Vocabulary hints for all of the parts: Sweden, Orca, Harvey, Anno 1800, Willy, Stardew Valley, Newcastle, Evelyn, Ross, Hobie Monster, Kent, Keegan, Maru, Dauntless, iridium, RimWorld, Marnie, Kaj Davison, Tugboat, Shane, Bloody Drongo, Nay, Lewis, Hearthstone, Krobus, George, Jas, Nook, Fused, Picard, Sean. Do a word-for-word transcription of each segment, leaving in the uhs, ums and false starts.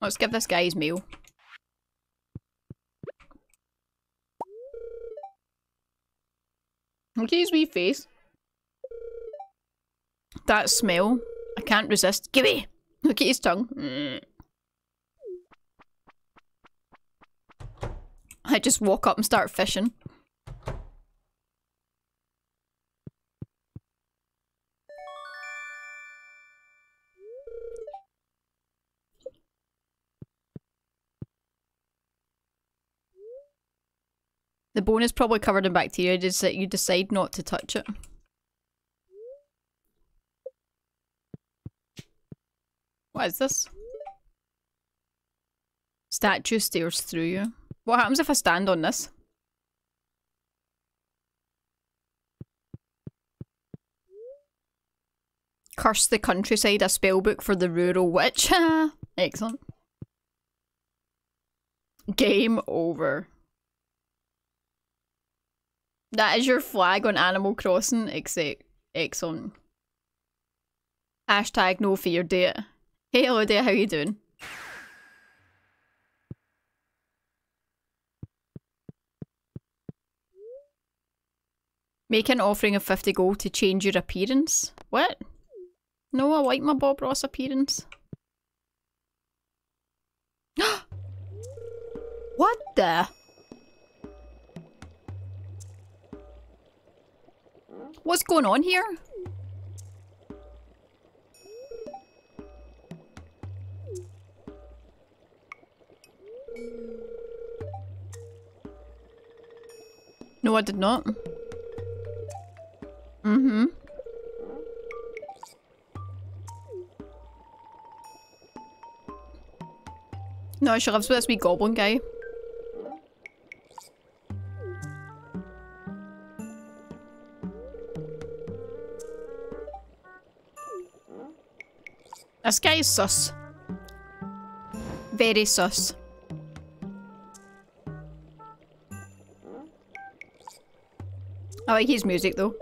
Let's give this guy his meal. Look at his wee face. That smell. I can't resist. Gimme! Look at his tongue. Mm. I just walk up and start fishing. The bone is probably covered in bacteria, just that you decide not to touch it. What is this? Statue stares through you. What happens if I stand on this? Curse the countryside, a spellbook for the rural witch. Excellent. Game over. That is your flag on Animal Crossing, except excellent. Hashtag no fear, dear. Hey, hello dear, how you doing? Make an offering of fifty gold to change your appearance. What? No, I like my Bob Ross appearance. What the? What's going on here? No, I did not. Mm-hmm. No, she lives with this wee goblin guy. This guy is sus. Very sus. I like his music though.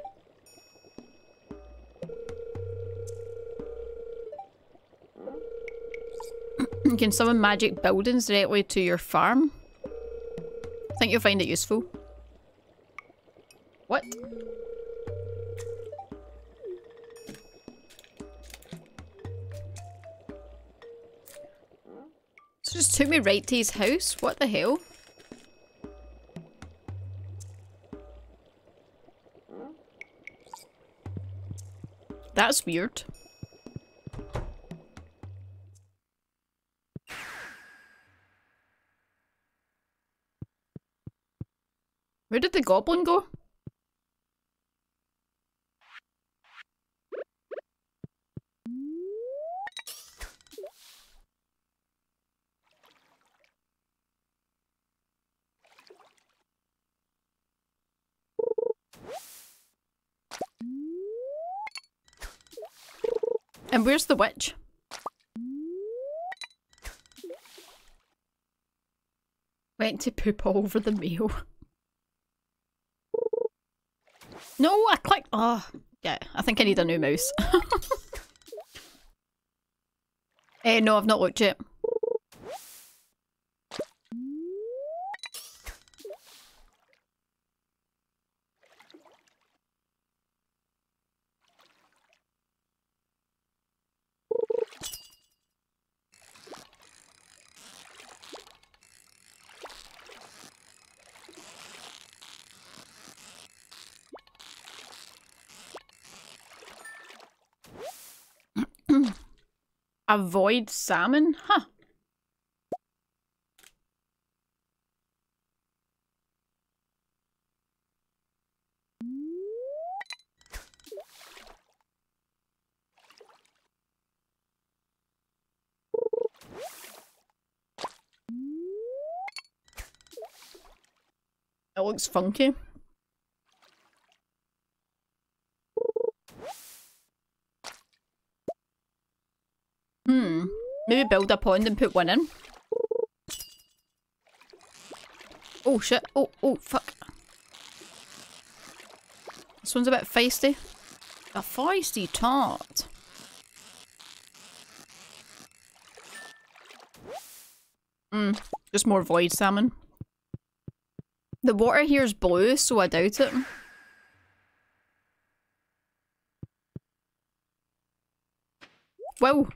You can summon magic buildings directly to your farm. I think you'll find it useful. What? Just took me right to his house. What the hell? That's weird. Where did the goblin go? And where's the witch? Went to poop all over the meal. No, I clicked. Oh, yeah. I think I need a new mouse. Eh, no, I've not looked yet. Avoid salmon? Huh. That looks funky. Maybe build a pond and put one in. Oh shit, oh, oh, fuck. This one's a bit feisty. A feisty tart. Mm, just more void salmon. The water here is blue, so I doubt it. Wow.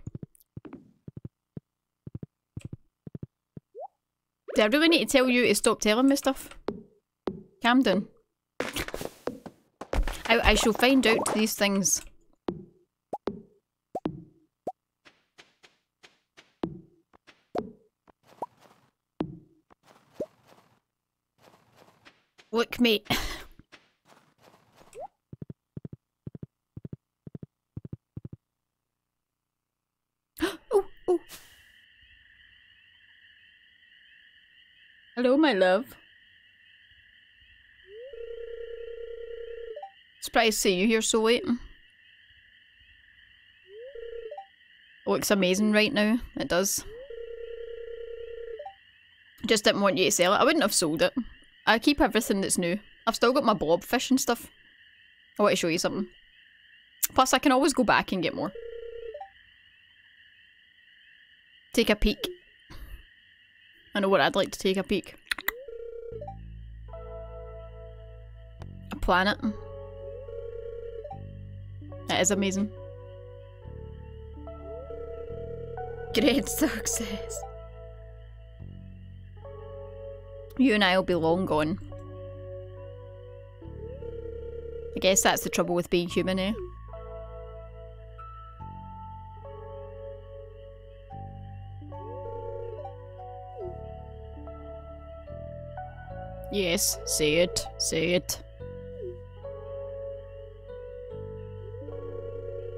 Did I really need to tell you to stop telling me stuff? Camden. I, I shall find out these things. Look, mate. Oh, oh. Hello, my love. Surprised to see you here so late. Looks amazing right now. It does. Just didn't want you to sell it. I wouldn't have sold it. I keep everything that's new. I've still got my blobfish and stuff. I want to show you something. Plus I can always go back and get more. Take a peek. I know what I'd like to take a peek. A planet. That is amazing. Great success. You and I will be long gone. I guess that's the trouble with being human, eh? Yes, say it, say it.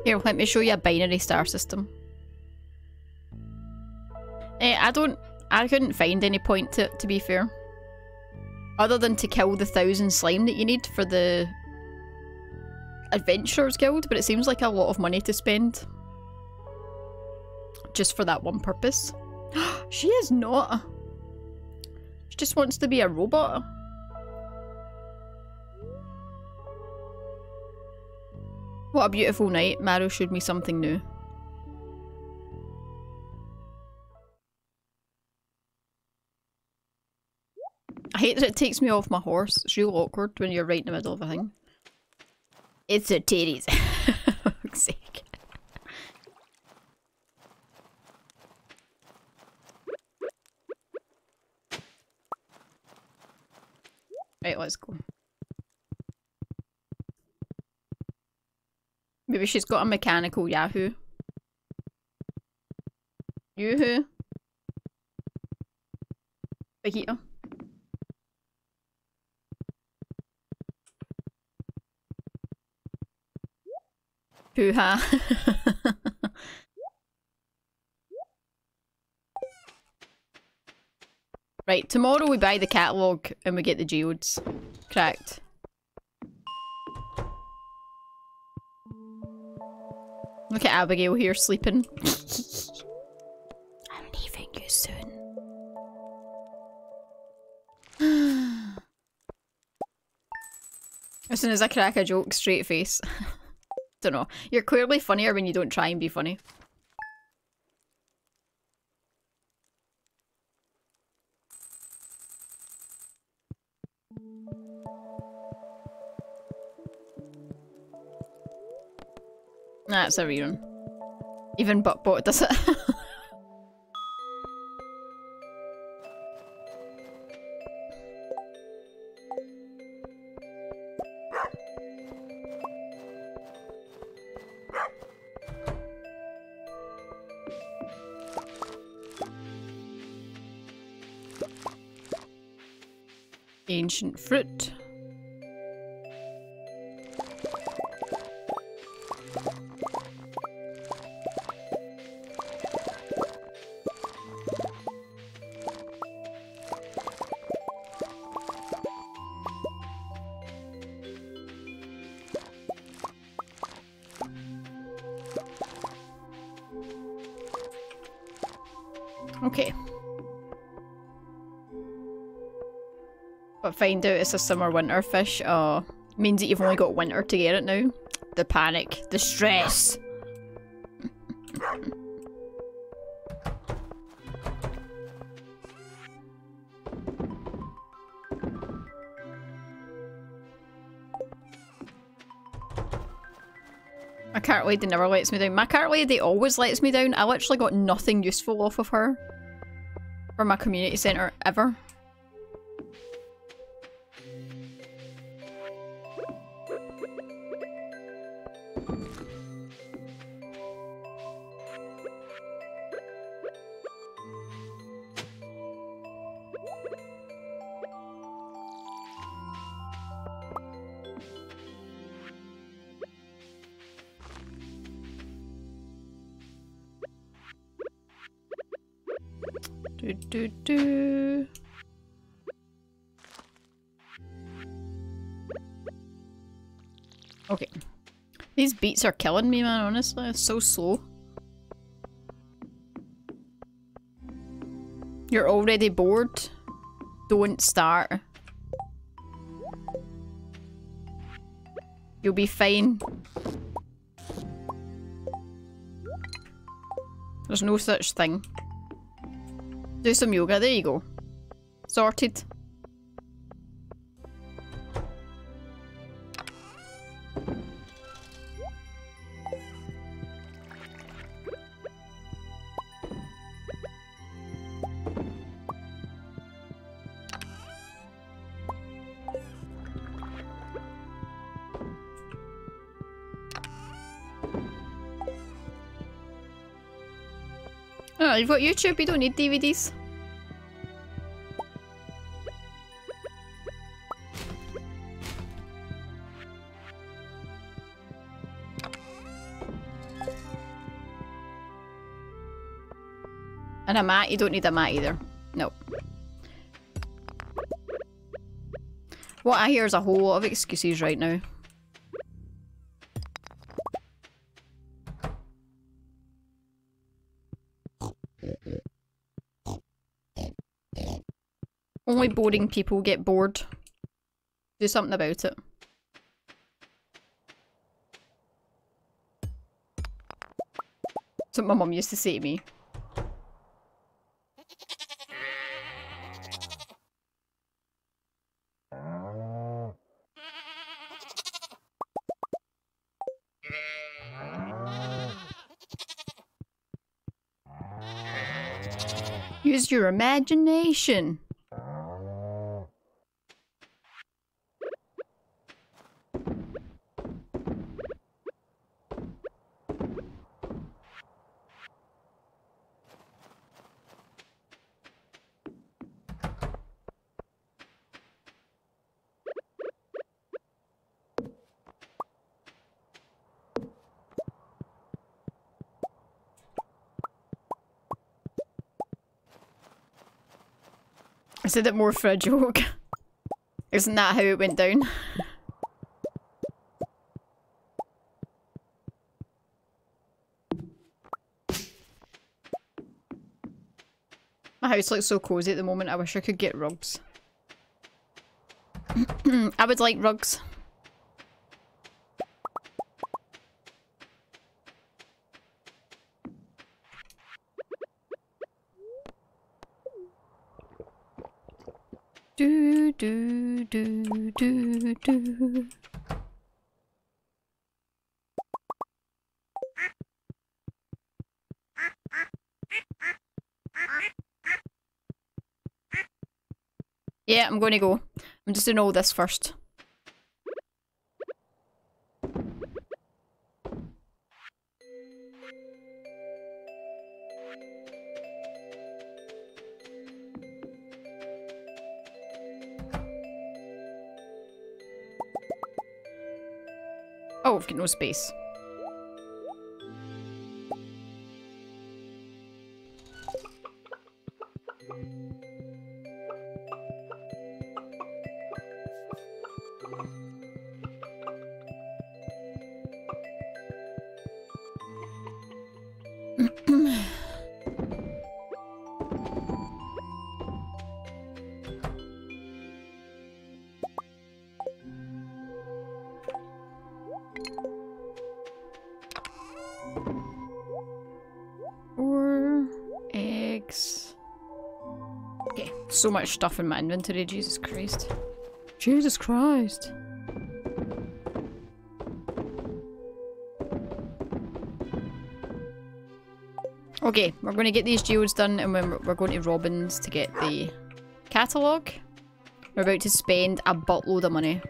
Here, let me show you a binary star system. Eh, I don't... I couldn't find any point to it, to be fair. Other than to kill the thousand slime that you need for the Adventurers Guild, but it seems like a lot of money to spend. Just for that one purpose. She is not. She just wants to be a robot. What a beautiful night. Maru showed me something new. I hate that it takes me off my horse. It's real awkward when you're right in the middle of a thing. It's a titties. For fuck's sake. Right, let's go. Maybe she's got a mechanical Yahoo. Yoo-hoo. Fajita. Pooh-ha. Right, tomorrow we buy the catalogue and we get the geodes. Correct. Look at Abigail here sleeping. I'm leaving you soon. As soon as I crack a joke, straight face. Don't know. You're clearly funnier when you don't try and be funny. That's a rerun. Even Buckbot does it. Ancient fruit. Okay. But find out it's a summer-winter fish. Oh, means that you've only got winter to get it now. The panic. The stress. Cartway they never lets me down. My Cartway they always lets me down. I literally got nothing useful off of her. Or my community centre ever. Do, do, do. Okay. These beats are killing me, man, honestly. It's so slow. You're already bored? Don't start. You'll be fine. There's no such thing. Do some yoga, there you go. Sorted. Oh, you've got YouTube, you don't need D V Ds. And a mat, you don't need a mat either. No. What I hear is a whole lot of excuses right now. Only boring people get bored. Do something about it. That's what my mum used to say to me. Use your imagination. I said it more for a joke. Isn't that how it went down? My house looks so cozy at the moment, I wish I could get rugs. I would like rugs. Do, do, do, do. Yeah, I'm going to go. I'm just doing all this first. I've got no space. So much stuff in my inventory, Jesus Christ. Jesus Christ. Okay, we're going to get these geodes done and we're going to Robin's to get the catalogue. We're about to spend a buttload of money.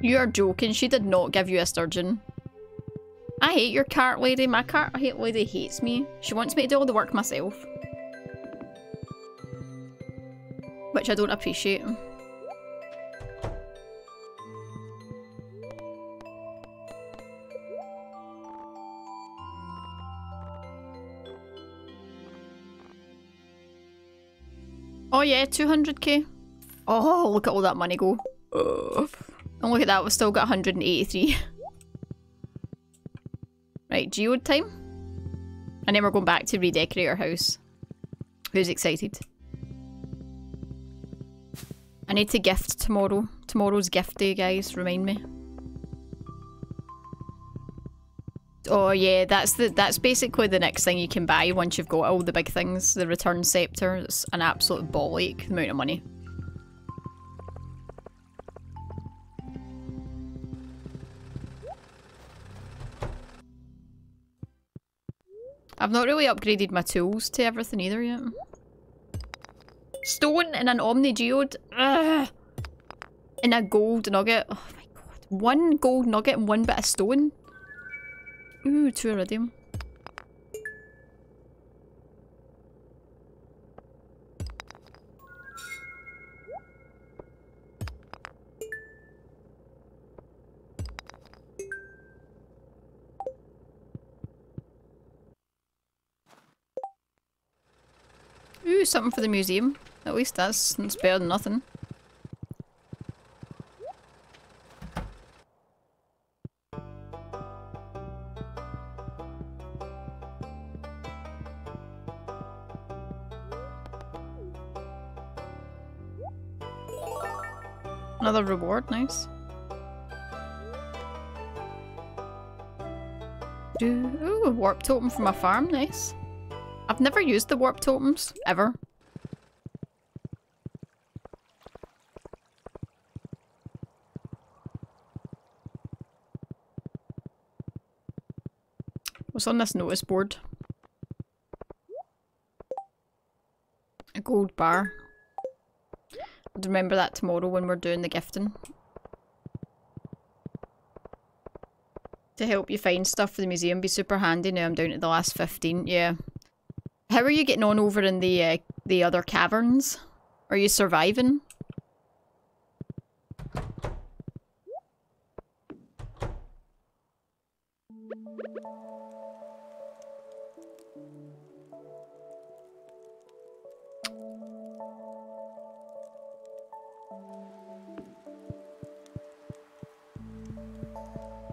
You are joking, she did not give you a sturgeon. I hate your cart lady, my cart lady hates me. She wants me to do all the work myself. Which I don't appreciate. Oh yeah, two hundred K. Oh, look at all that money go. Ugh. And look at that, we've still got one hundred eighty-three. Right, geode time. And then we're going back to redecorate our house. Who's excited? I need to gift tomorrow. Tomorrow's gift day, guys, remind me. Oh yeah, that's the that's basically the next thing you can buy once you've got all the big things. The return scepter, it's an absolute ball ache, the amount of money. I've not really upgraded my tools to everything either yet. Stone and an Omni Geode. Ugh. And a gold nugget. Oh my god. One gold nugget and one bit of stone. Ooh, two iridium. Ooh, something for the museum. At least that's, that's better than nothing. Another reward, nice. Ooh, a warp totem from a farm, nice. I've never used the warp totems, ever. What's on this notice board? A gold bar. I'd remember that tomorrow when we're doing the gifting. To help you find stuff for the museum, be super handy. Now I'm down to the last fifteen, yeah. How are you getting on over in the uh, the other caverns? Are you surviving?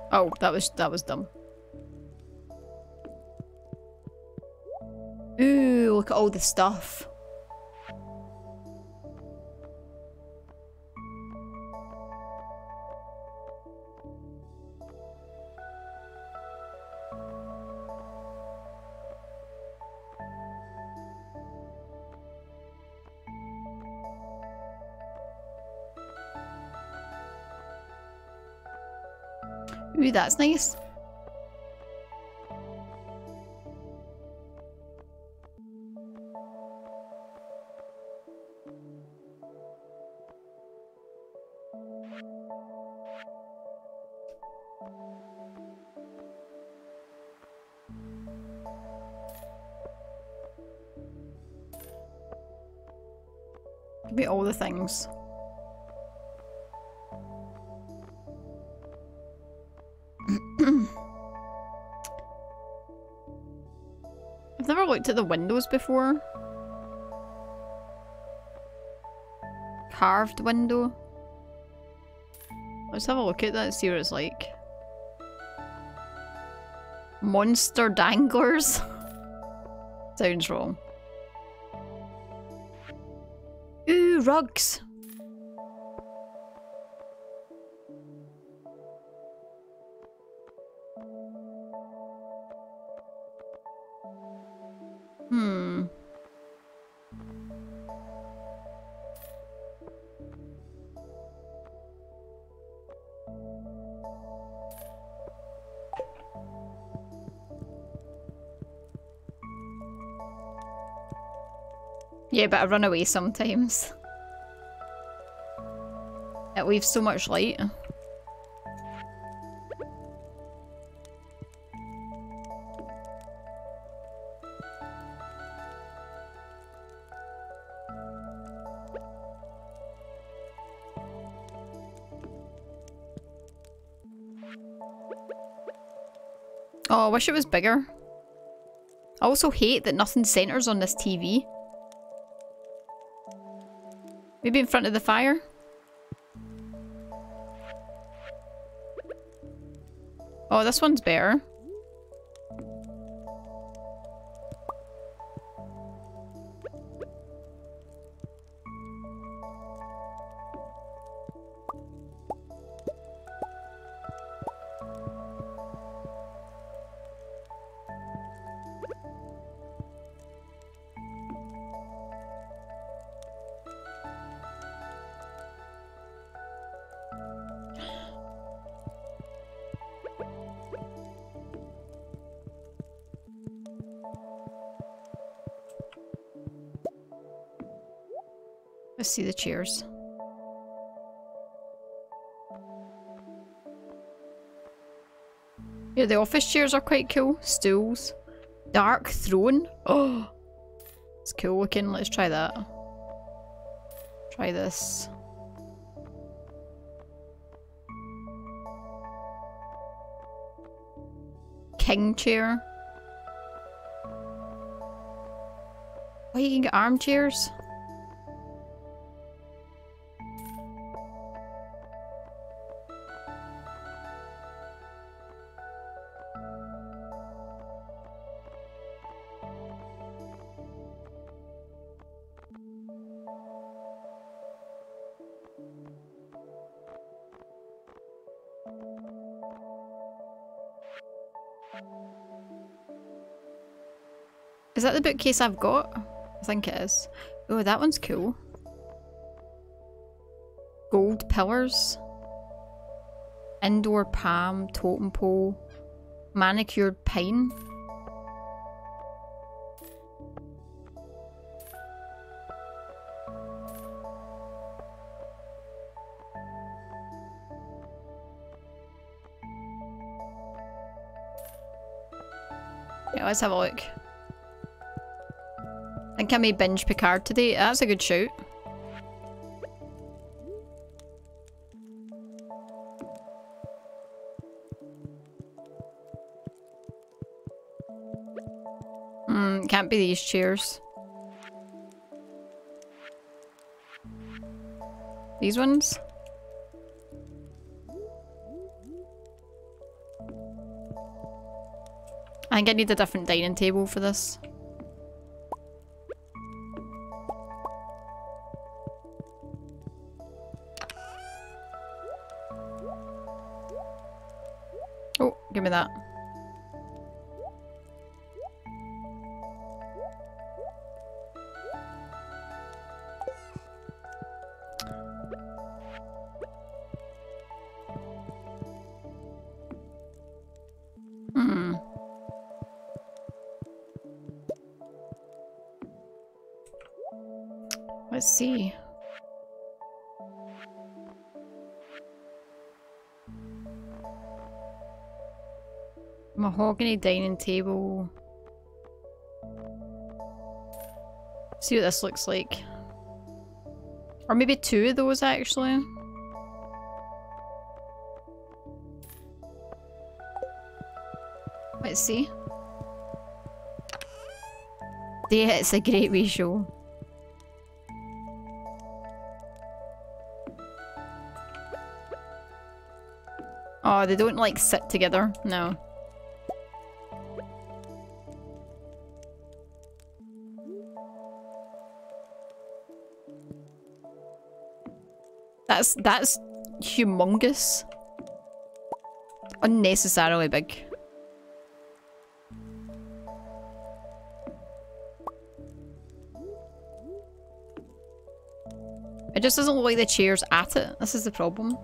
Oh, that was that was dumb. Ooh, look at all the stuff. Ooh, that's nice. Be all the things. I've never looked at the windows before. Carved window. Let's have a look at that and see what it's like. Monster danglers? Sounds wrong. Ooh, rugs! Hmm. Yeah, but I run away sometimes. It leaves so much light. Oh, I wish it was bigger. I also hate that nothing centres on this T V. Maybe in front of the fire? Oh, this one's better. Let's see the chairs. Yeah, the office chairs are quite cool. Stools. Dark throne. Oh, it's cool looking. Let's try that. Try this. King chair. Oh, you can get armchairs. Is that the bookcase I've got? I think it is. Oh, that one's cool. Gold pillars. Indoor palm, totem pole, manicured pine. Yeah, let's have a look. I think I may binge Picard today. That's a good shout. Hmm, can't be these chairs. These ones? I think I need a different dining table for this. Give me that. Hmm. Let's see. Mahogany dining table. See what this looks like. Or maybe two of those actually. Let's see. Yeah, it's a great wee show. Oh, they don't like sit together, no. That's, that's humongous. Unnecessarily big. It just doesn't look like the chairs at it. This is the problem.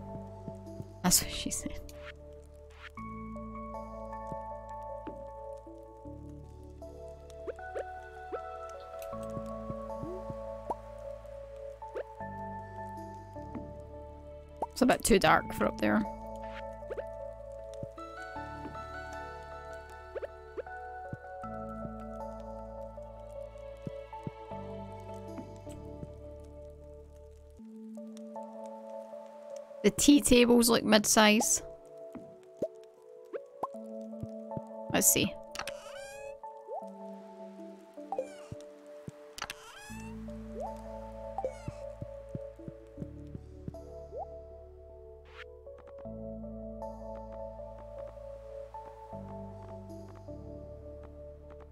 That's what she said. It's a bit too dark for up there. The tea tables look mid-size. Let's see.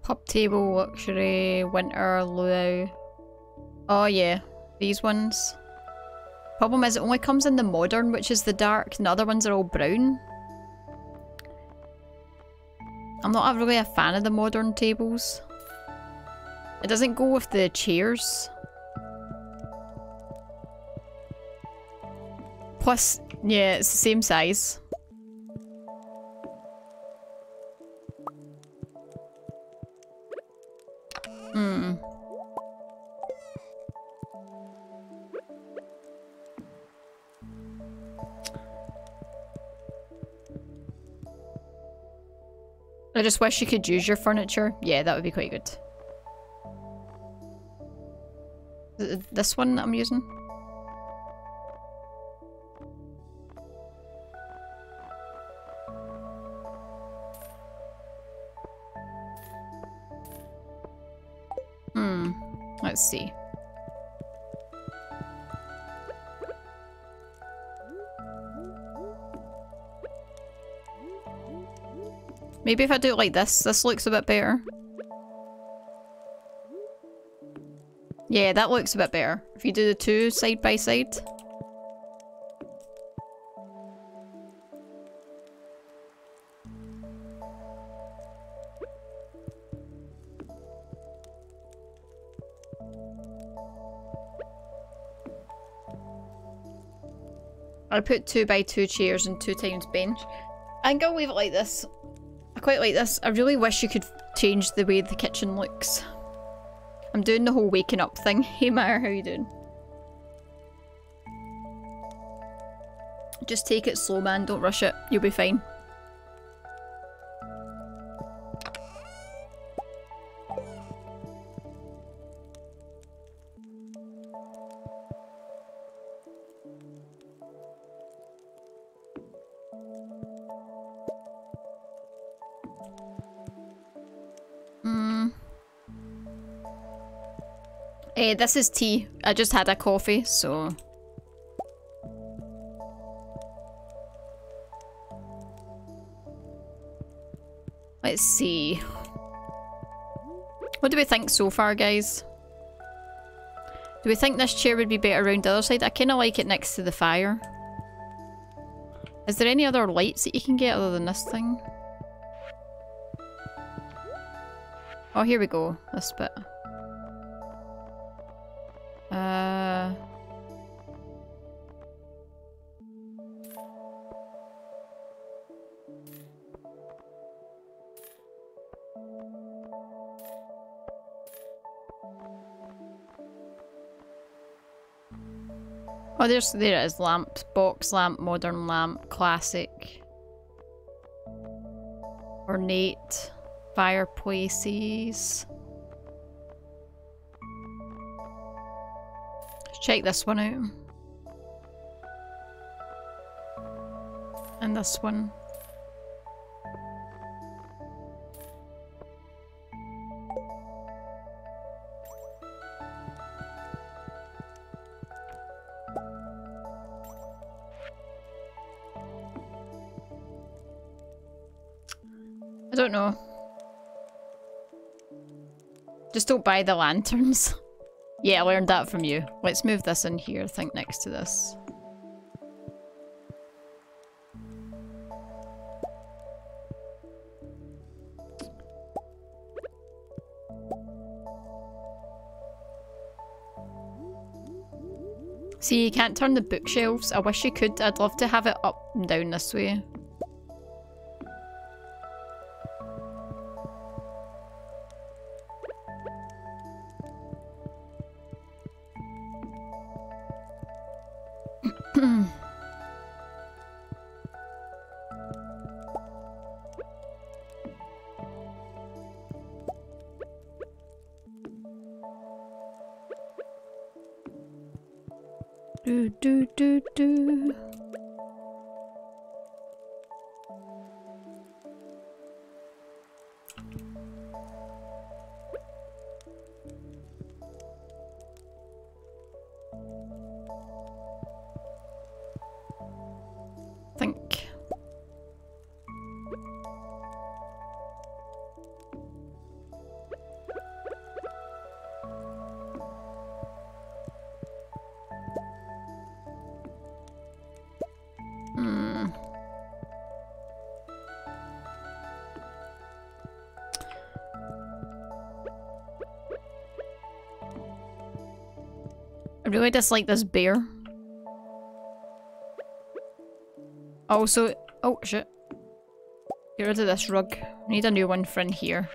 Pub table, luxury, winter, luau. Oh yeah, these ones. Problem is it only comes in the modern, which is the dark, and the other ones are all brown. I'm not really a fan of the modern tables. It doesn't go with the chairs. Plus, yeah, it's the same size. Hmm. I just wish you could use your furniture. Yeah, that would be quite good. Th this one that I'm using? Hmm. Let's see. Maybe if I do it like this, this looks a bit better. Yeah, that looks a bit better. If you do the two side by side. I put two by two chairs and two times bench. I think I'll leave it like this. Quite like this. I really wish you could change the way the kitchen looks. I'm doing the whole waking up thing. Hey Maru, how you doing? Just take it slow, man, don't rush it. You'll be fine. Uh, this is tea. I just had a coffee, so... Let's see. What do we think so far, guys? Do we think this chair would be better around the other side? I kind of like it next to the fire. Is there any other lights that you can get other than this thing? Oh, here we go. This bit. Uh, oh, there's there it is. Lamp, box lamp, modern lamp, classic, ornate, fireplaces. Check this one out. And this one. I don't know. Just don't buy the lanterns. Yeah, I learned that from you. Let's move this in here, I think, next to this. See, you can't turn the bookshelves. I wish you could. I'd love to have it up and down this way. Do do do do. Think. Hmm. I really dislike this bear. Also, oh shit. Get rid of this rug. Need a new one for in here.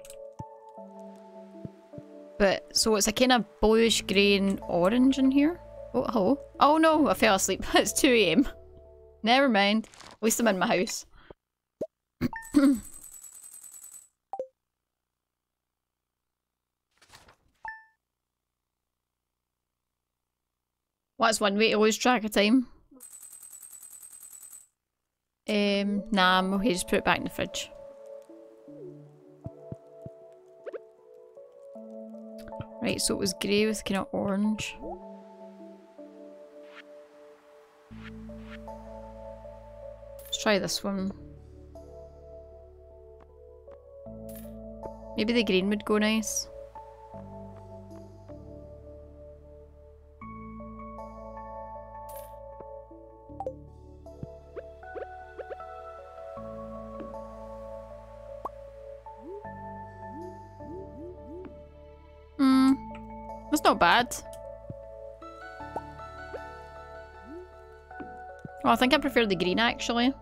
But, so it's a kind of bluish green orange in here. Oh, hello. Oh no, I fell asleep. It's two A M. Never mind. At least I'm in my house. Well, that's one way to lose track of time. Um, nah, I'm okay, just put it back in the fridge. Right, so it was grey with kind of orange. Let's try this one. Maybe the green would go nice. Not bad. Well, I think I prefer the green actually.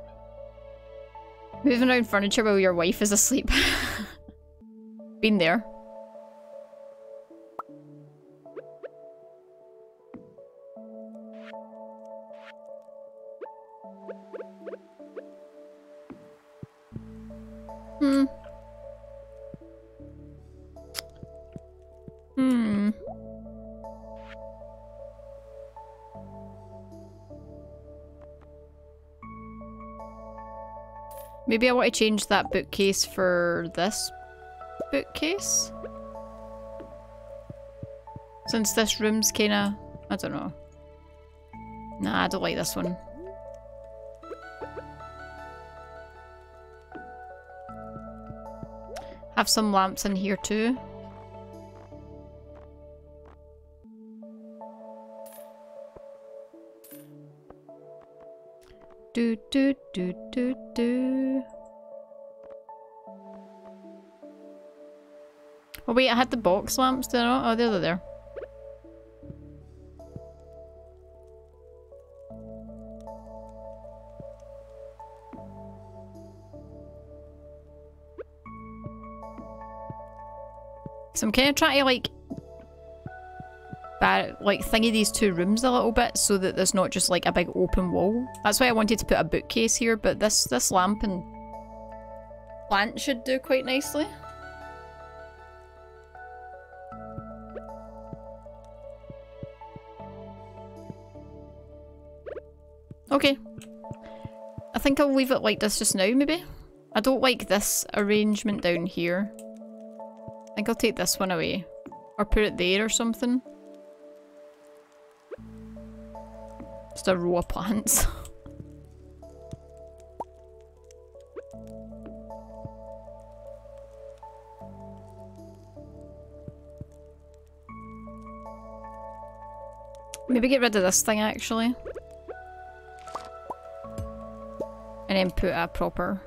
Moving around furniture while your wife is asleep. Been there. Hmm. Hmm. Maybe I want to change that bookcase for this bookcase? Since this room's kinda... I don't know. Nah, I don't like this one. Have some lamps in here too. Do do do do do. Oh wait, I had the box lamps, did I not? Oh, they're there. So I'm kind of trying to like, Bar like thingy these two rooms a little bit so that there's not just like a big open wall. That's why I wanted to put a bookcase here, but this this lamp and plant should do quite nicely. Okay. I think I'll leave it like this just now maybe. I don't like this arrangement down here. I think I'll take this one away. Or put it there or something. Just a row of plants. Maybe get rid of this thing actually. And then put a proper...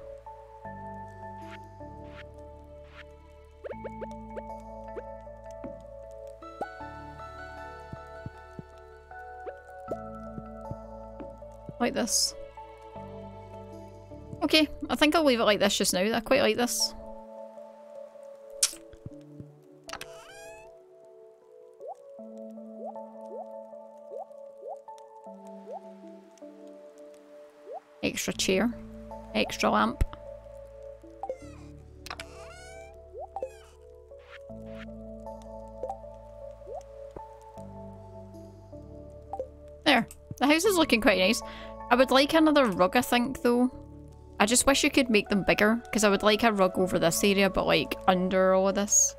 like this. Okay, I think I'll leave it like this just now. I quite like this. Extra chair. Extra lamp. There. The house is looking quite nice. I would like another rug, I think, though. I just wish you could make them bigger, because I would like a rug over this area, but like under all of this.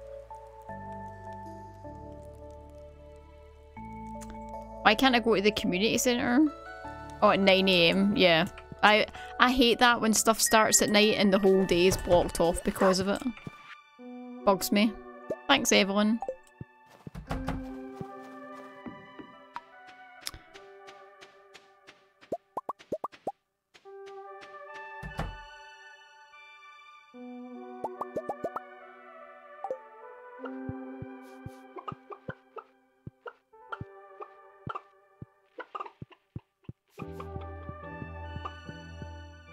Why can't I go to the community centre? Oh, at nine A M, yeah. I I hate that when stuff starts at night and the whole day is blocked off because of it. Bugs me. Thanks, Evelyn.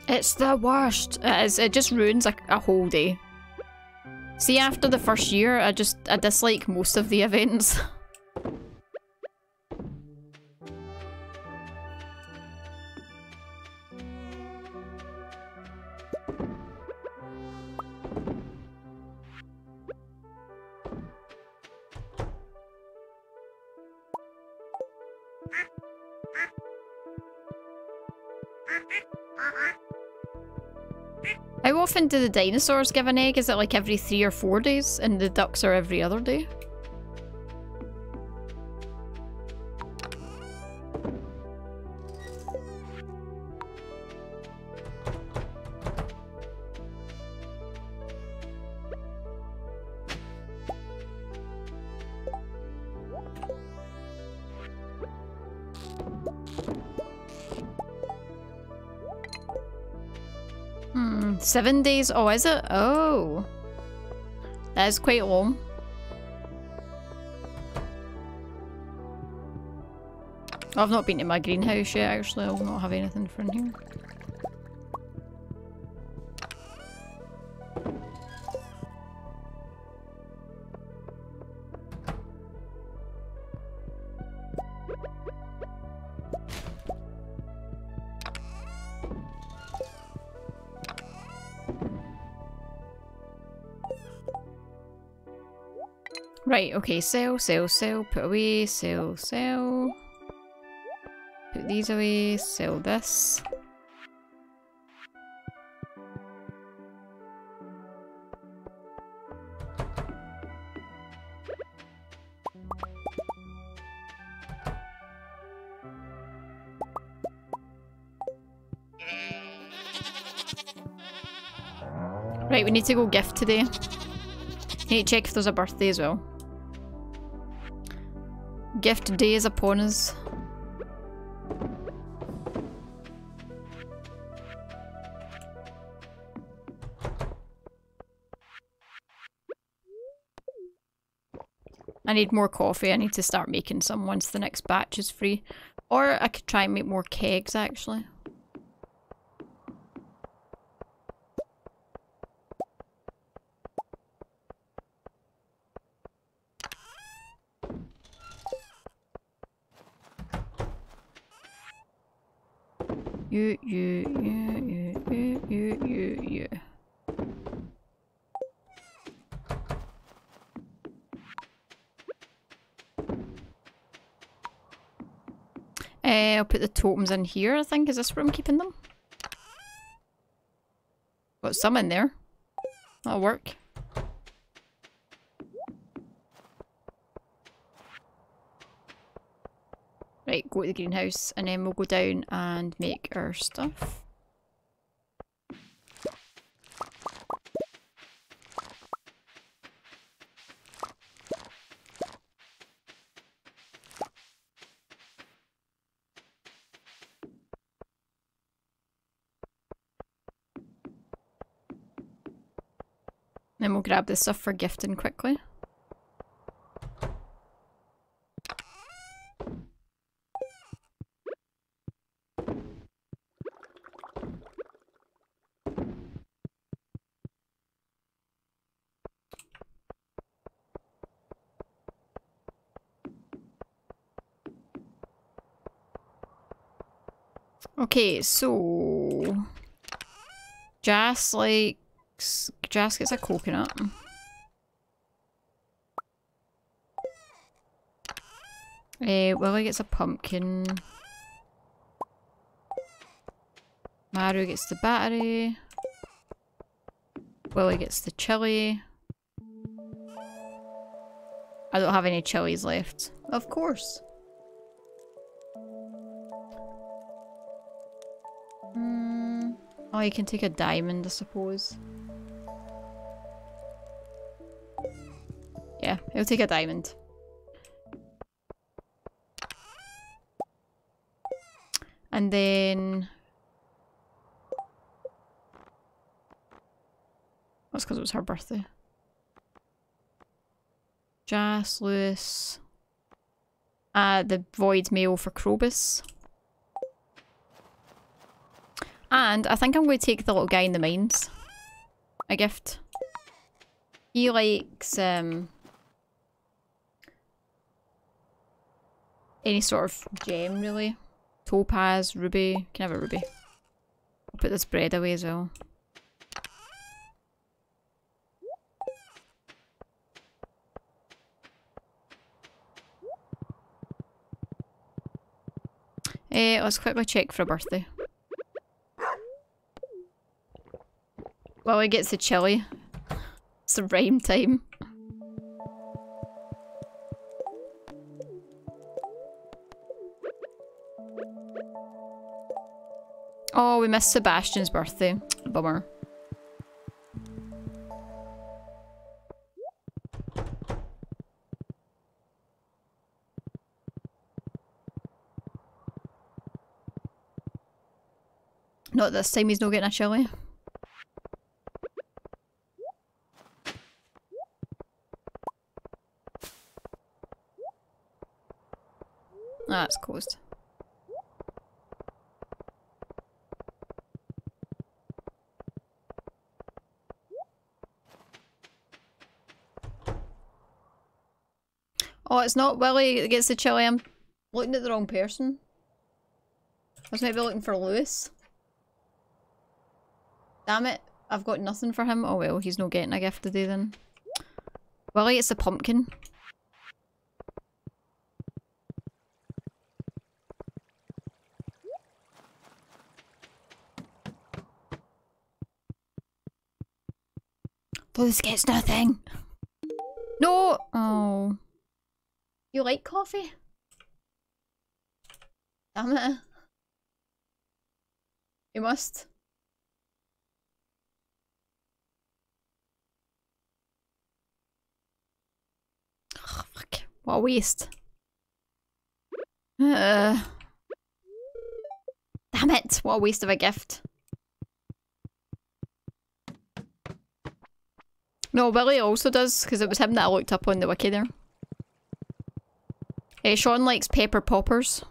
It's the worst. It is. It just ruins a, a whole day. See, after the first year, I just I dislike most of the events. How often do the dinosaurs give an egg? Is it like every three or four days? And the ducks are every other day? Seven days? Oh, is it? Oh. That is quite long. I've not been to my greenhouse yet, actually. I will not have anything for in here. Right, okay, sell, sell, sell, put away, sell, sell. Put these away, sell this. Right, we need to go gift today. Need to check if there's a birthday as well. Gift day is upon us. I need more coffee. I need to start making some once the next batch is free. Or I could try and make more kegs, actually. You, you, you, you, you, you, you. Uh, I'll put the totems in here, I think. Is this where I'm keeping them? Got some in there. That'll work. Right, go to the greenhouse and then we'll go down and make our stuff. Then we'll grab this stuff for gifting quickly. Okay, so Jas likes Jas gets a coconut. Uh, Willy gets a pumpkin. Maru gets the battery. Willy gets the chili. I don't have any chilies left. Of course. Mm. Oh, you can take a diamond, I suppose. Yeah, he'll take a diamond. And then... That's because it was her birthday. Jas, Lewis... Uh, the void mail for Krobus. And I think I'm going to take the little guy in the mines. A gift. He likes... um any sort of gem, really. Topaz, ruby. Can I have a ruby? I'll put this bread away as well. Eh, let's quickly check for a birthday. Well, he gets the chili. It's the rhyme time. Oh, we missed Sebastian's birthday. Bummer. Not this time, he's not getting a chili. Ah, it's closed. Oh, it's not Willy that gets the chili. I'm looking at the wrong person. I was maybe looking for Lewis. Damn it, I've got nothing for him. Oh well, he's not getting a gift today then. Willy, it's a pumpkin. Lewis gets nothing. No! Oh. You like coffee? Damn it. You must. Oh, fuck. What a waste. Uh, damn it. What a waste of a gift. No, Willy also does, because it was him that I looked up on the wiki there. Uh, Sean likes pepper poppers.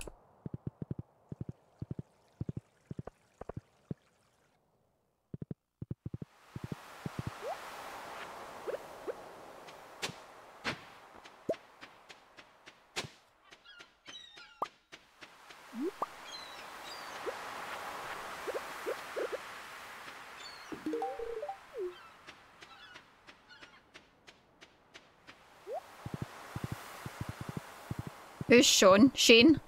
Who's Sean? Shane?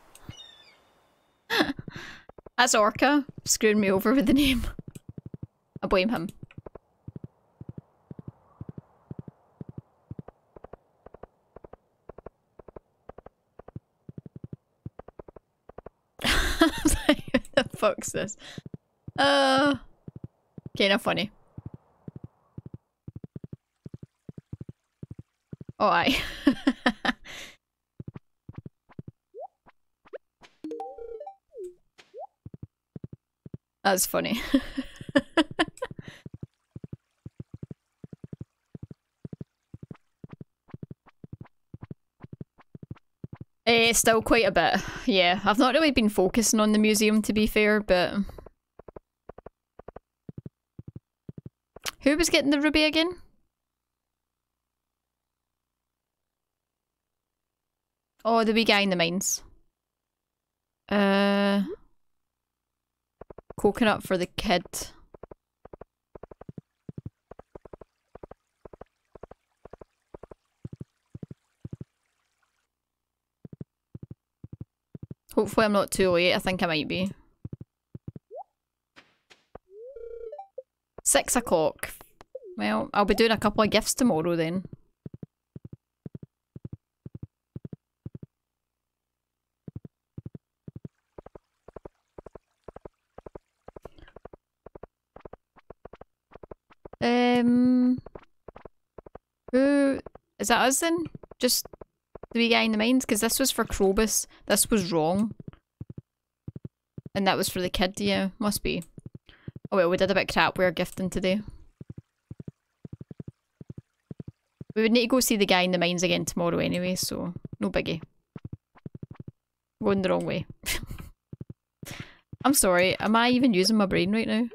That's Orca, screwing me over with the name. I blame him. What the fuck's this? Uh, kinda funny. Oh, aye. That's funny. eh, still quite a bit. Yeah, I've not really been focusing on the museum to be fair, but... Who was getting the ruby again? Oh, the wee guy in the mines. Uh... Coconut for the kid. Hopefully I'm not too late. I think I might be. Six o'clock. Well, I'll be doing a couple of gifts tomorrow then. Um, who is that us then? Just the wee guy in the mines, because this was for Krobus. This was wrong, and that was for the kid. Yeah, must be. Oh well, we did a bit crap. We are gifting today. We would need to go see the guy in the mines again tomorrow anyway, so no biggie. Going the wrong way. I'm sorry. Am I even using my brain right now?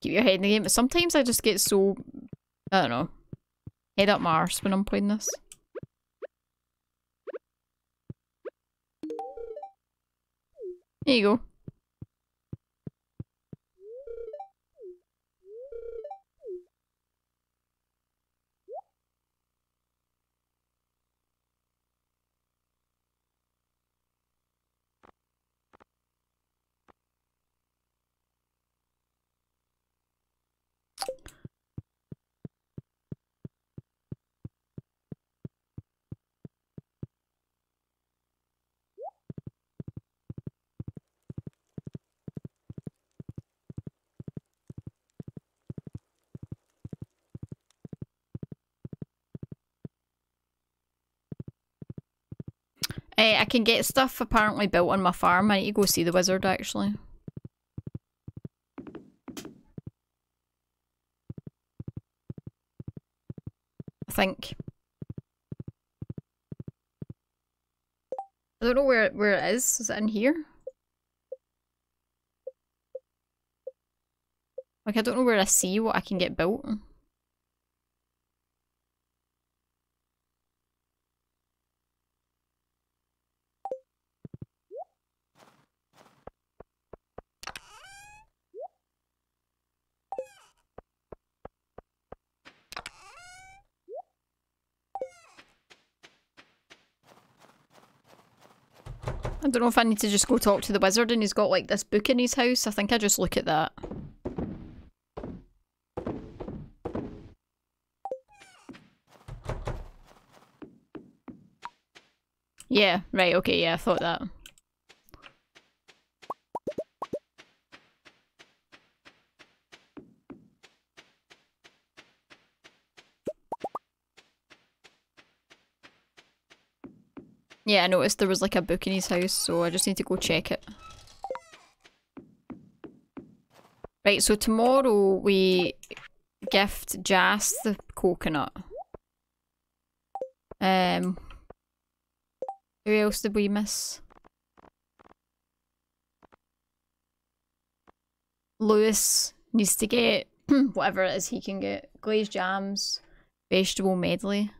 Keep your head in the game, but sometimes I just get so, I don't know, head up my arse when I'm playing this. There you go. Uh, I can get stuff apparently built on my farm. I need to go see the wizard actually. I think. I don't know where, where it is. Is it in here? Like I don't know where I see what I can get built. I don't know if I need to just go talk to the wizard and he's got like this book in his house. I think I just look at that. Yeah, right, okay, yeah, I thought that. Yeah, I noticed there was like a book in his house, so I just need to go check it. Right, so tomorrow we gift Jas the coconut. Um, who else did we miss? Lewis needs to get whatever it is he can get. Glazed jams, vegetable medley.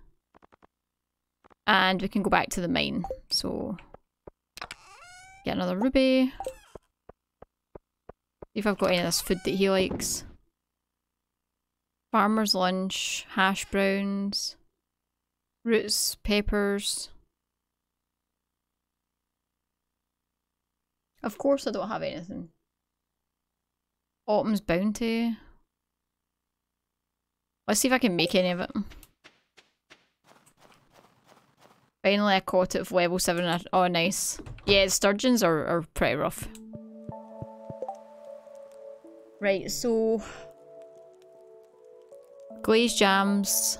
And we can go back to the mine, so get another ruby. See if I've got any of this food that he likes. Farmer's lunch, hash browns, roots, peppers. Of course I don't have anything. Autumn's bounty. Let's see if I can make any of it. Finally I caught it for level seven. Oh nice. Yeah, sturgeons are, are pretty rough. Right, so... glazed jams.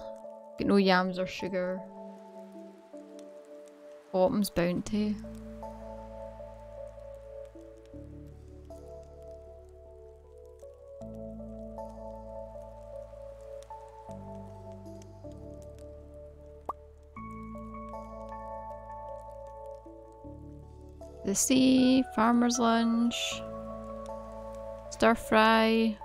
Got no yams or sugar. Autumn's bounty. The sea, farmer's lunch, stir fry.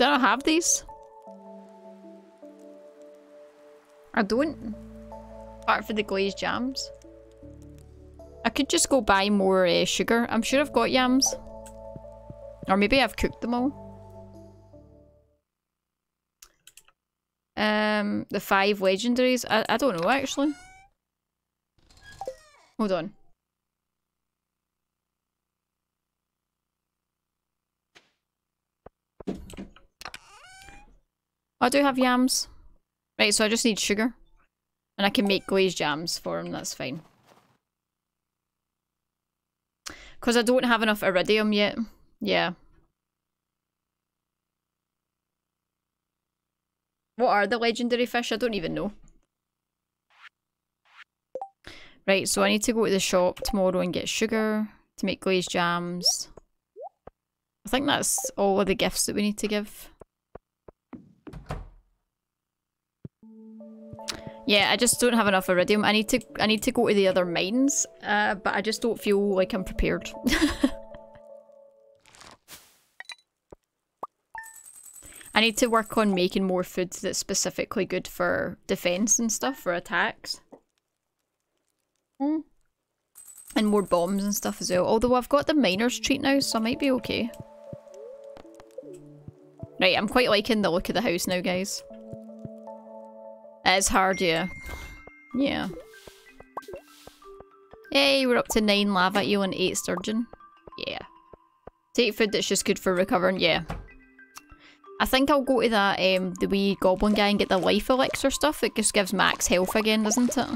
Do I have these? I don't. Apart from the glazed jams. I could just go buy more uh, sugar. I'm sure I've got yams. Or maybe I've cooked them all. Um, the five legendaries. I, I don't know, actually. Hold on. I do have yams. Right, so I just need sugar. And I can make glazed jams for them, that's fine. Because I don't have enough iridium yet. Yeah. What are the legendary fish? I don't even know. Right, so I need to go to the shop tomorrow and get sugar to make glazed jams. I think that's all of the gifts that we need to give. Yeah, I just don't have enough iridium. I need to I need to go to the other mines, uh, but I just don't feel like I'm prepared. I need to work on making more food that's specifically good for defense and stuff, for attacks. Mm. And more bombs and stuff as well. Although I've got the miner's treat now, so I might be okay. Right, I'm quite liking the look of the house now, guys. It's hard, yeah. Yeah. Yay, we're up to nine lava eel and eight sturgeon. Yeah. Take food that's just good for recovering, yeah. I think I'll go to that, um, the wee goblin guy and get the life elixir stuff. It just gives max health again, doesn't it?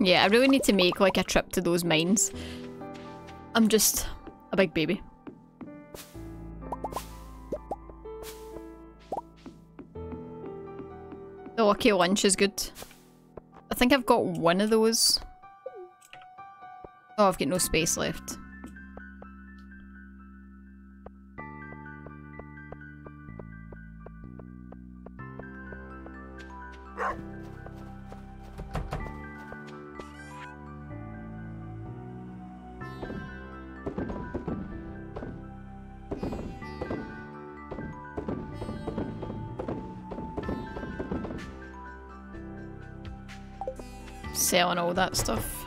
Yeah, I really need to make like a trip to those mines. I'm just a big baby. The lucky lunch is good. I think I've got one of those. Oh, I've got no space left. Selling all that stuff.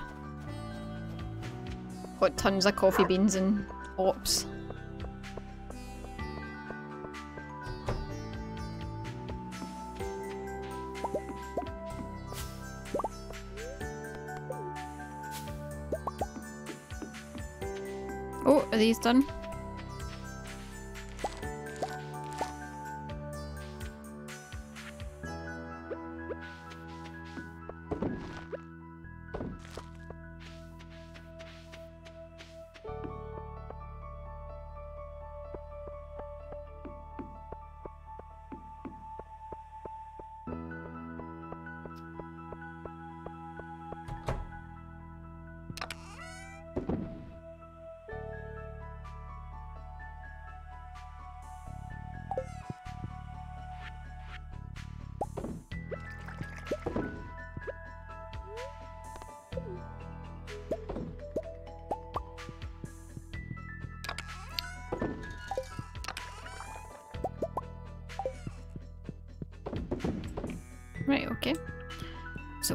Got tons of coffee beans and hops. Oh, are these done?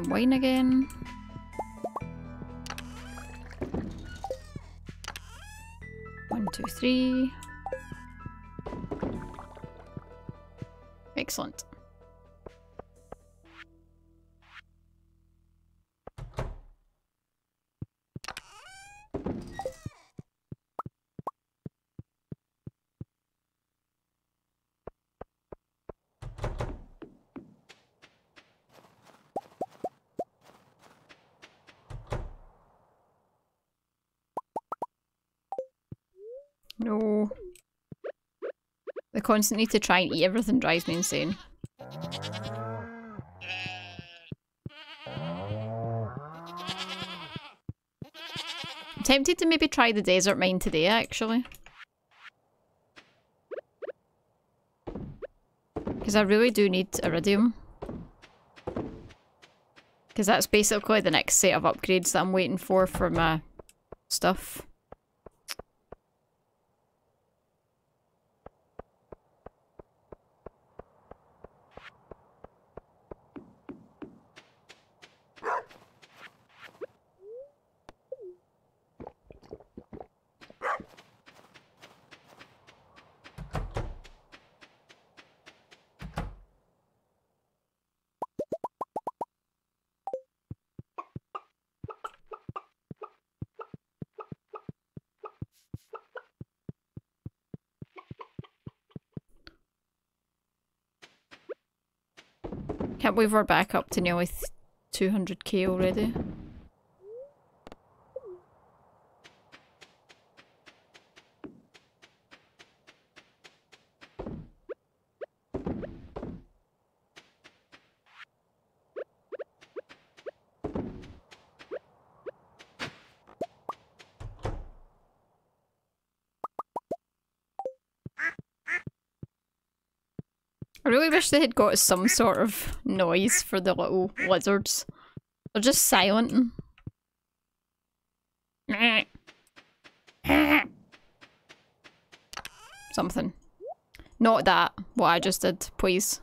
Wine again. One, two, three. Excellent. Constantly to try and eat everything drives me insane. I'm tempted to maybe try the desert mine today, actually. Because I really do need iridium. Because that's basically the next set of upgrades that I'm waiting for for my stuff. Can't believe we're back up to nearly two hundred K already. I really wish they had got some sort of noise for the little lizards. They're just silent. Something. Not that, what I just did, please.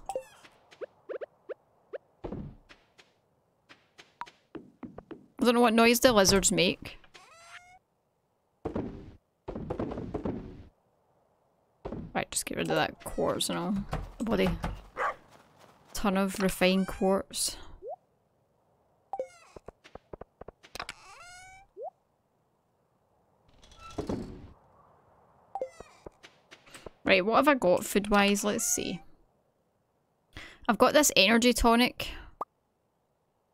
I don't know what noise the lizards make. Right, just get rid of that quartz and all. Bloody ton of refined quartz. Right, what have I got food wise? Let's see. I've got this energy tonic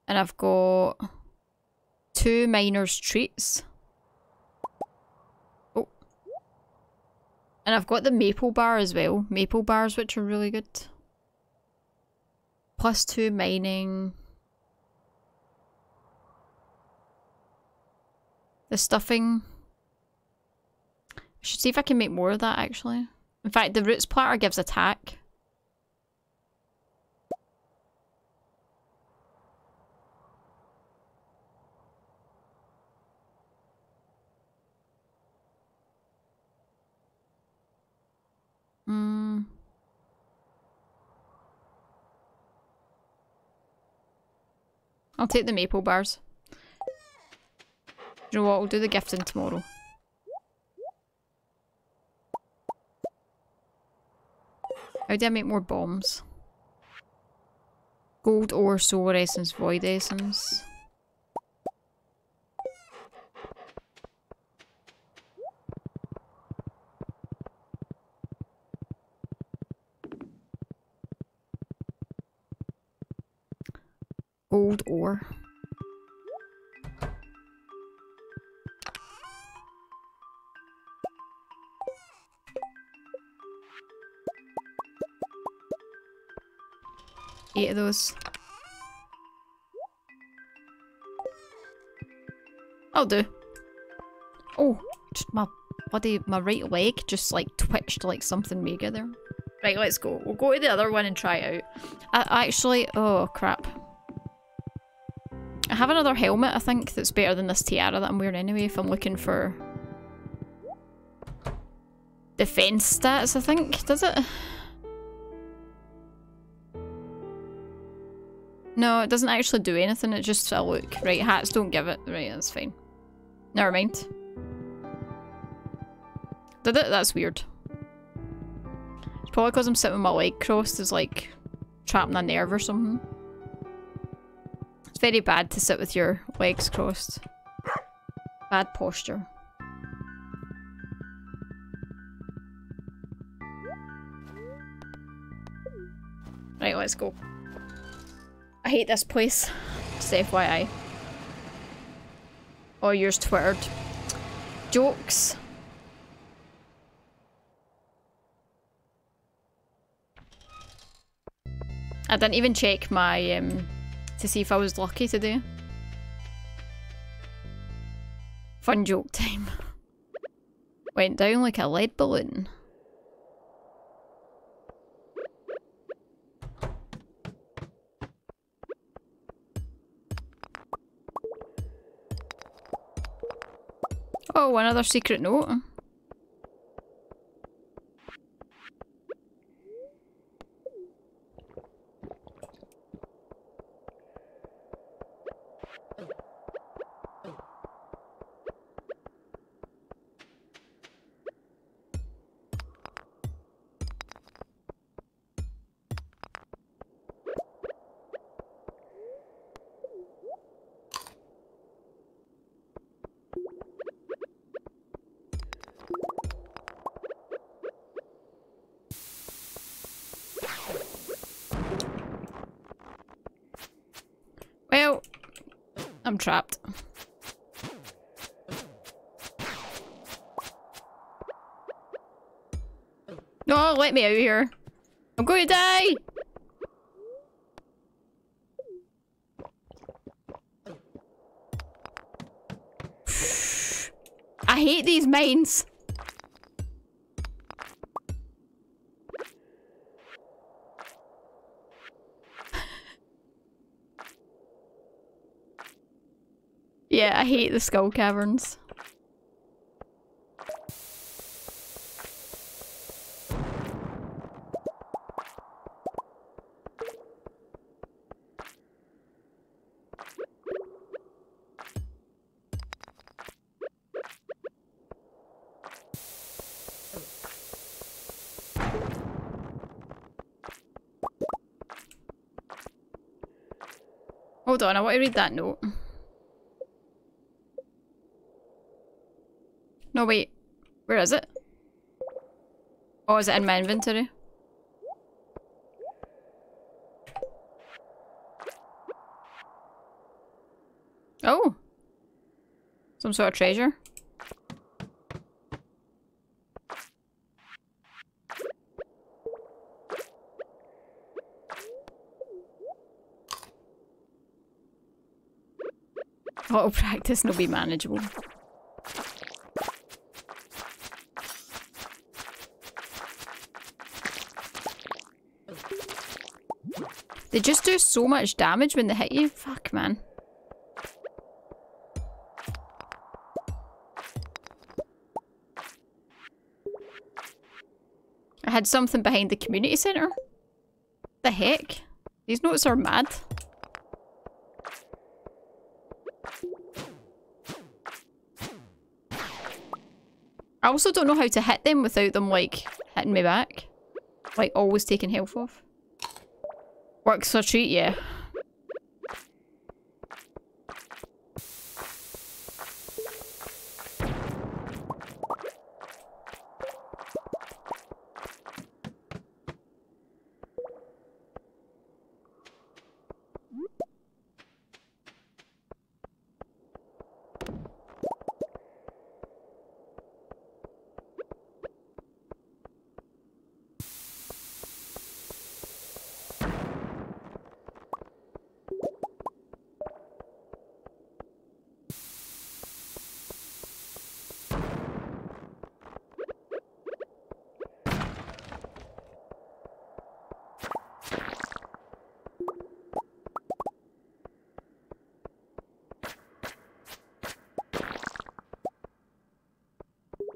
and I've got two miner's treats. And I've got the maple bar as well. Maple bars, which are really good. Plus two mining. The stuffing. I should see if I can make more of that, actually. In fact, the roots platter gives attack. Mm. I'll take the maple bars. You know what, we'll do the gifting tomorrow. How do I make more bombs? Gold ore, solar essence, void essence. Gold ore. Eight of those. I'll do. Oh, just my bloody, my right leg just like twitched like something mega there. Right, let's go. We'll go to the other one and try it out. I actually, oh crap. I have another helmet, I think, that's better than this tiara that I'm wearing anyway, if I'm looking for defense stats, I think, does it? No, it doesn't actually do anything, it's just a look. Right, hats don't give it. Right, that's fine. Never mind. Did it? That's weird. It's probably because I'm sitting with my leg crossed, is like trapping a nerve or something. It's very bad to sit with your legs crossed. Bad posture. Right, let's go. I hate this place. Just F Y I. Oh, yours twittered. Jokes. I didn't even check my, um, to see if I was lucky today. Fun joke time. Went down like a lead balloon. Oh, another secret note. I'm trapped. No, let me out of here. I'm going to die! I hate these mines. Yeah, I hate the skull caverns. Hold on, I want to read that note. No, wait. Where is it? Oh, is it in my inventory? Oh! Some sort of treasure. Auto practice will be manageable. They just do so much damage when they hit you. Fuck, man. I had something behind the community centre. The heck? These notes are mad. I also don't know how to hit them without them, like, hitting me back. Like, always taking health off. Works or treat, yeah.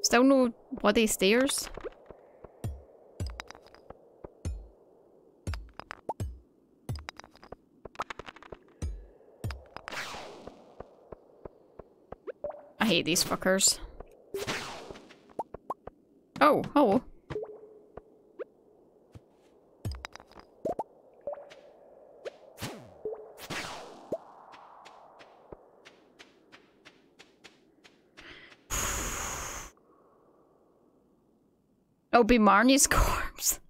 Still no bloody stairs. I hate these fuckers. Oh, hello. It'll be Marnie's corpse.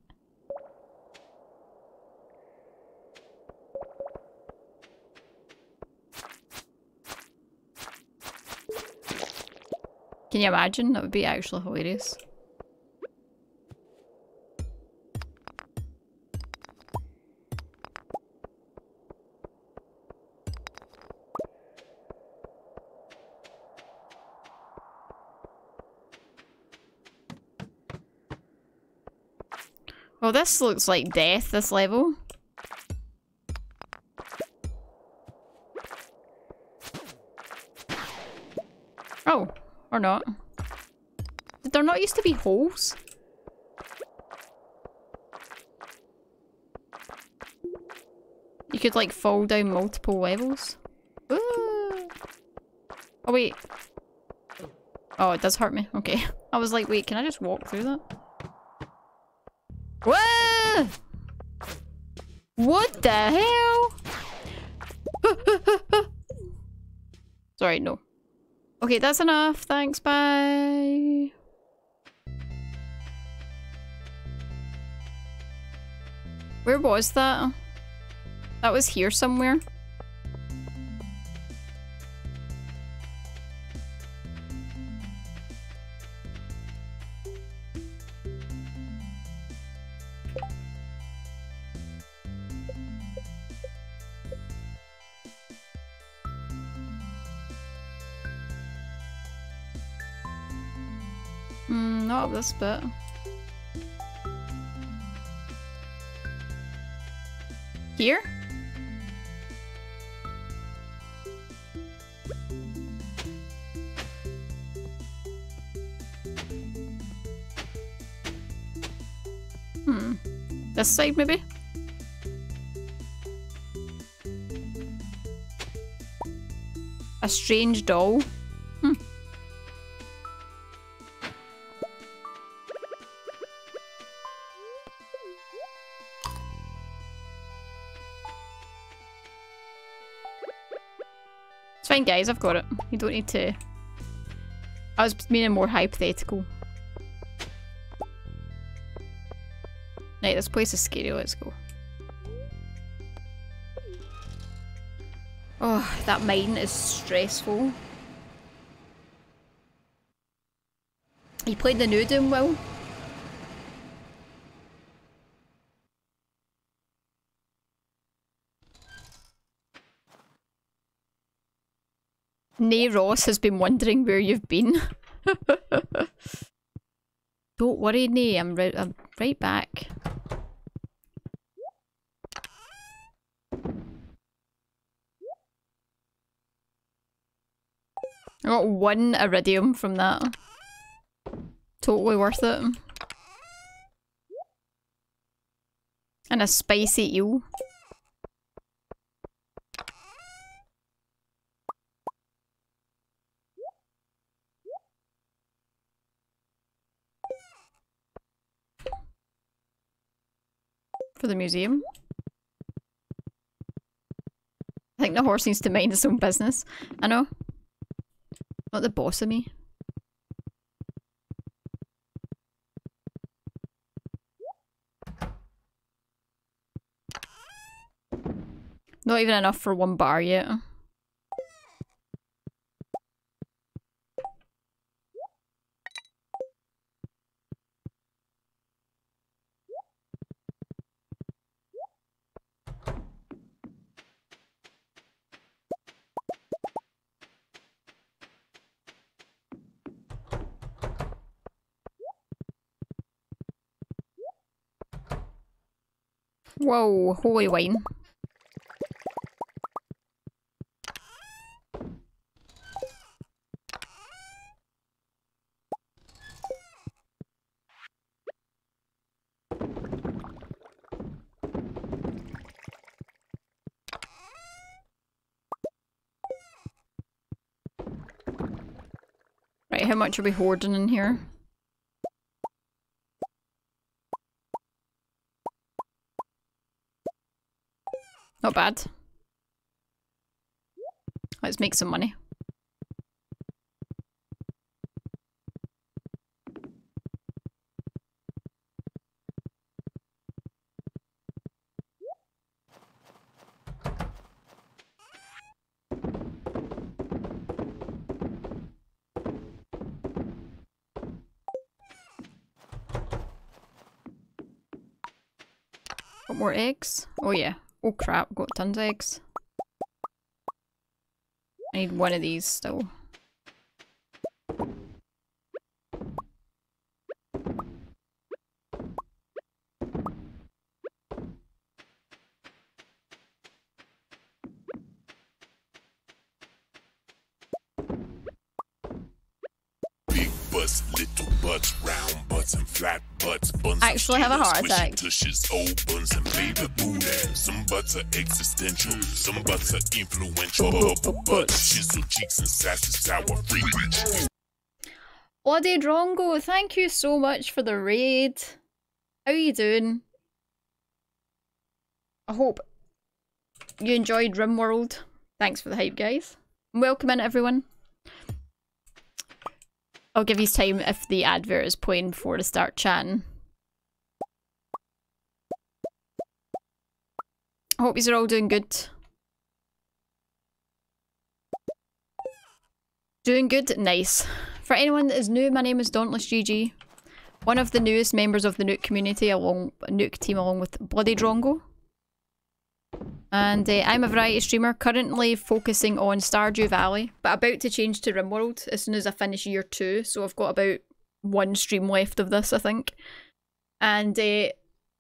Can you imagine? That would be actually hilarious. Well, this looks like death, this level. Oh, or not. Did there not used to be holes? You could like fall down multiple levels. Ooh. Oh wait. Oh, it does hurt me. Okay. I was like, wait, can I just walk through that? Whoa! What the hell? Sorry, no. Okay, that's enough. Thanks, bye. Where was that? That was here somewhere. Mm, not up this bit. Here? Hmm. This side maybe? A strange doll? Hmm. Fine guys, I've got it. You don't need to... I was meaning more hypothetical. Right, this place is scary, let's go. Oh, that mine is stressful. You played the new Doom, Will? Nay Ross has been wondering where you've been. Don't worry, Nay, I'm, ri I'm right back. I got one iridium from that. Totally worth it. And a spicy eel. For the museum. I think the horse needs to mind his own business. I know. Not the boss of me. Not even enough for one bar yet. Whoa, holy wine. Right, how much are we hoarding in here? Not bad. Let's make some money. Got more eggs? Oh yeah. Oh crap, got tons of eggs. I need one of these still. butts, little butts, round butts and flat butts. Buns I actually have a heart attack. Tushes, old buns and baby booty. Some butts are existential, some butts are influential. Butts, chisel cheeks and sassy sour free bitch. Bloody Drongo, thank you so much for the raid. How you doing? I hope you enjoyed RimWorld. Thanks for the hype, guys. Welcome in, everyone. I'll give you time if the advert is playing before to start chatting. I hope you're all doing good. Doing good? Nice. For anyone that is new, my name is Dauntless G G, one of the newest members of the Nook community, along Nook team along with Bloody Drongo. And uh, I'm a variety streamer, currently focusing on Stardew Valley, but about to change to RimWorld as soon as I finish year two, so I've got about one stream left of this, I think. And uh,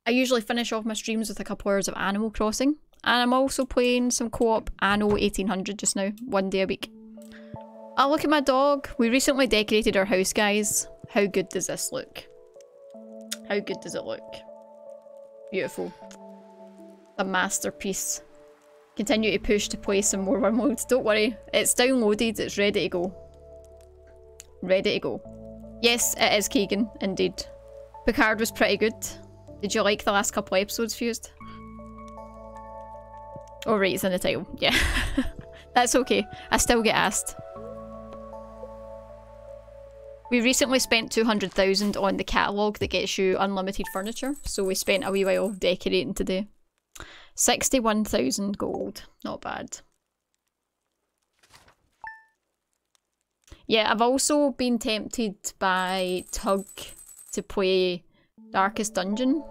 I usually finish off my streams with a couple hours of Animal Crossing, and I'm also playing some co-op Anno eighteen hundred just now, one day a week. I'll look at my dog. We recently decorated our house, guys. How good does this look? How good does it look? Beautiful. A masterpiece. Continue to push to play some more RimWorld. Don't worry, it's downloaded, it's ready to go. Ready to go. Yes, it is Keegan, indeed. Picard was pretty good. Did you like the last couple episodes, Fused? Oh right, it's in the title. Yeah. That's okay, I still get asked. We recently spent two hundred thousand on the catalogue that gets you unlimited furniture, so we spent a wee while decorating today. sixty-one thousand gold, not bad. Yeah, I've also been tempted by Tug to play Darkest Dungeon,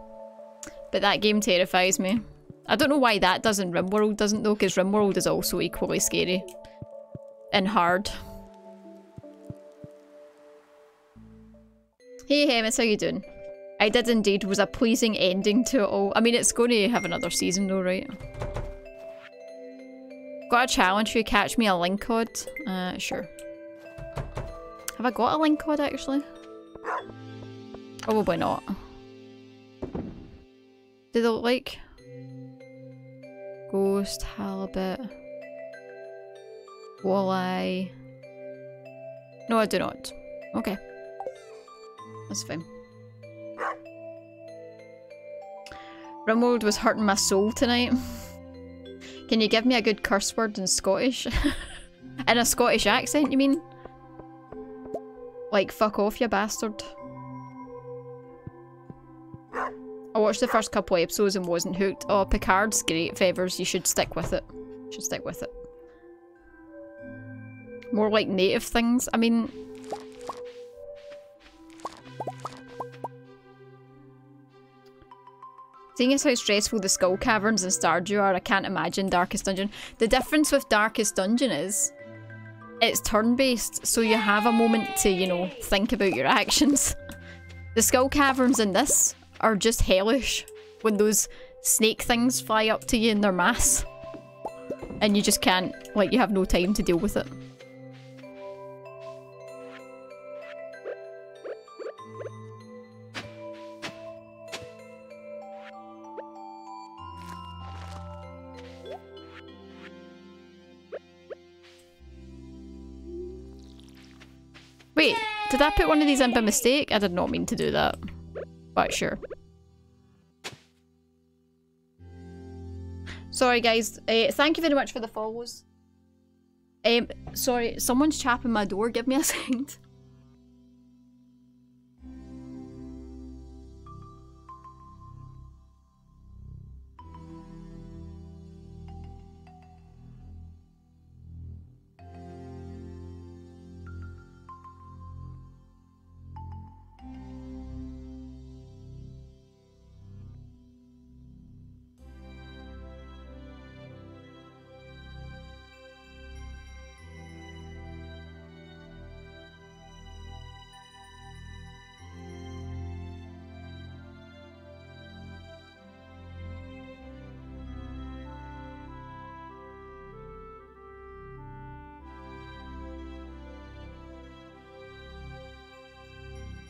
but that game terrifies me. I don't know why that doesn't RimWorld doesn't though, because RimWorld is also equally scary and hard. Hey Hemis, how you doing? I did indeed, was a pleasing ending to it all. I mean, it's going to have another season though, right? Got a challenge for you, catch me a link cod. Uh, sure. Have I got a link cod actually? Probably not. Do they look like? Ghost, halibut, walleye. No, I do not. Okay. That's fine. RimWorld was hurting my soul tonight. Can you give me a good curse word in Scottish? In a Scottish accent, you mean? Like, fuck off, you bastard. I watched the first couple episodes and wasn't hooked. Oh, Picard's great, Fevers. You should stick with it. You should stick with it. More like native things. I mean... Seeing as how stressful the skull caverns in Stardew are, I can't imagine Darkest Dungeon. The difference with Darkest Dungeon is it's turn-based, so you have a moment to, you know, think about your actions. The skull caverns in this are just hellish when those snake things fly up to you in their mass. And you just can't, like, you have no time to deal with it. Wait, did I put one of these in by mistake? I did not mean to do that, but sure. Sorry guys, uh, thank you very much for the follows. Um, sorry, someone's chapping my door, give me a second.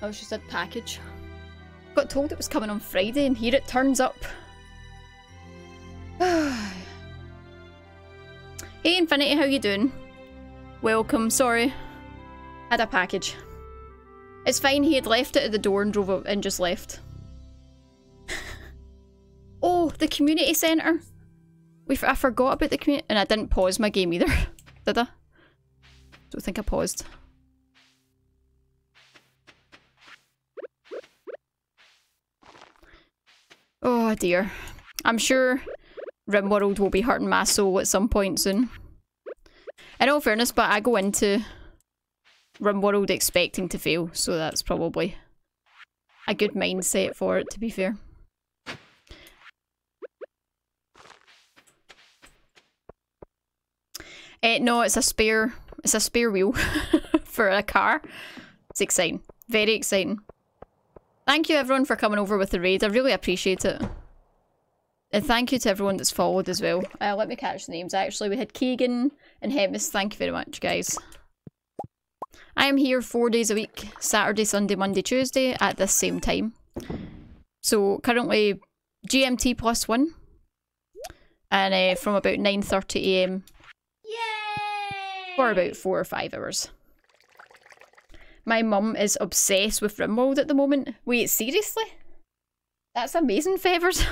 Oh, she said package. Got told it was coming on Friday and here it turns up. Hey Infinity, how you doing? Welcome, sorry. Had a package. It's fine, he had left it at the door and drove up and just left. Oh, the community centre. We f I forgot about the community, and I didn't pause my game either. Did I? Don't think I paused. Oh dear. I'm sure RimWorld will be hurting my soul at some point soon. In all fairness, but I go into RimWorld expecting to fail, so that's probably a good mindset for it, to be fair. Uh, no, it's a spare, it's a spare wheel for a car. It's exciting. Very exciting. Thank you everyone for coming over with the raid. I really appreciate it. And thank you to everyone that's followed as well. Uh, let me catch the names actually. We had Keegan and Hemis. Thank you very much, guys. I am here four days a week. Saturday, Sunday, Monday, Tuesday at this same time. So currently G M T plus one. And uh, from about nine thirty A M for about four or five hours. My mum is obsessed with RimWorld at the moment. Wait, seriously? That's amazing, Fevers.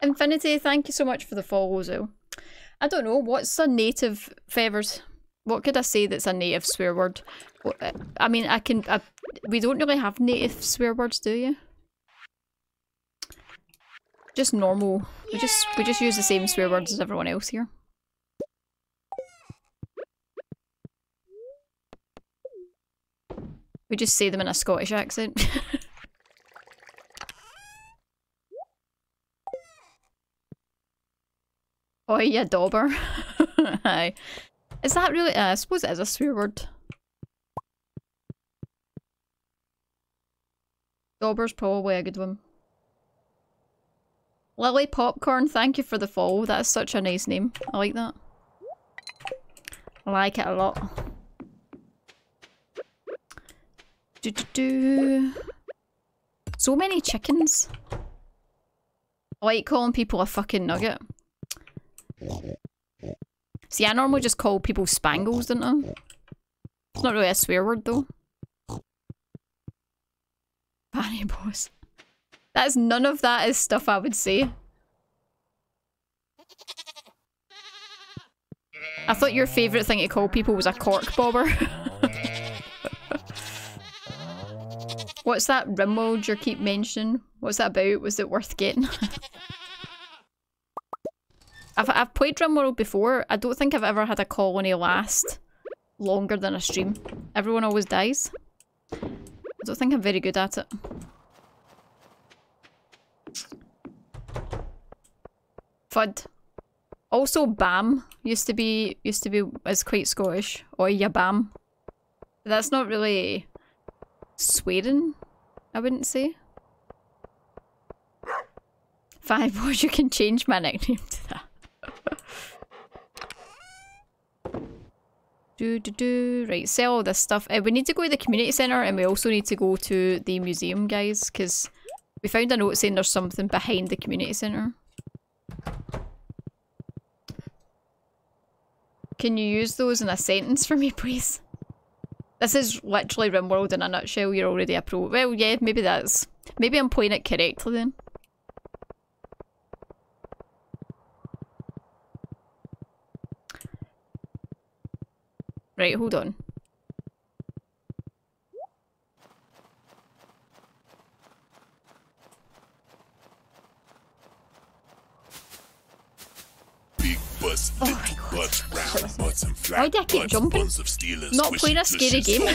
Infinity, thank you so much for the follow as well. I don't know, what's a native, Fevers? What could I say that's a native swear word? I mean, I can... I, we don't really have native swear words, do you? Just normal. We just, we just use the same swear words as everyone else here. We just say them in a Scottish accent. Oi, you dauber. Aye. Is that really? Uh, I suppose it is a swear word. Dauber's probably a good one. Lily Popcorn, thank you for the follow. That's such a nice name. I like that. I like it a lot. Do, do, do. So many chickens. I like calling people a fucking nugget. See, I normally just call people spangles, don't I? It's not really a swear word though. Fanny boss. That's none of that is stuff I would say. I thought your favourite thing to call people was a cork bobber. What's that RimWorld you keep mentioning? What's that about? Was it worth getting? I've, I've played RimWorld before. I don't think I've ever had a colony last longer than a stream. Everyone always dies. I don't think I'm very good at it. F U D. Also BAM used to be, used to be, is quite Scottish. Oi, ya BAM. That's not really... Sweden, I wouldn't say. Five words, you can change my nickname to that. do do do. Right, sell all this stuff. Uh, we need to go to the community centre and we also need to go to the museum, guys, because we found a note saying there's something behind the community centre. Can you use those in a sentence for me, please? This is literally RimWorld in a nutshell. You're already a pro. Well, yeah, maybe that's... Maybe I'm playing it correctly then. Right, hold on. Bus, oh my God. Round butts and flat. Why do I keep jumping? Not playing a scary game.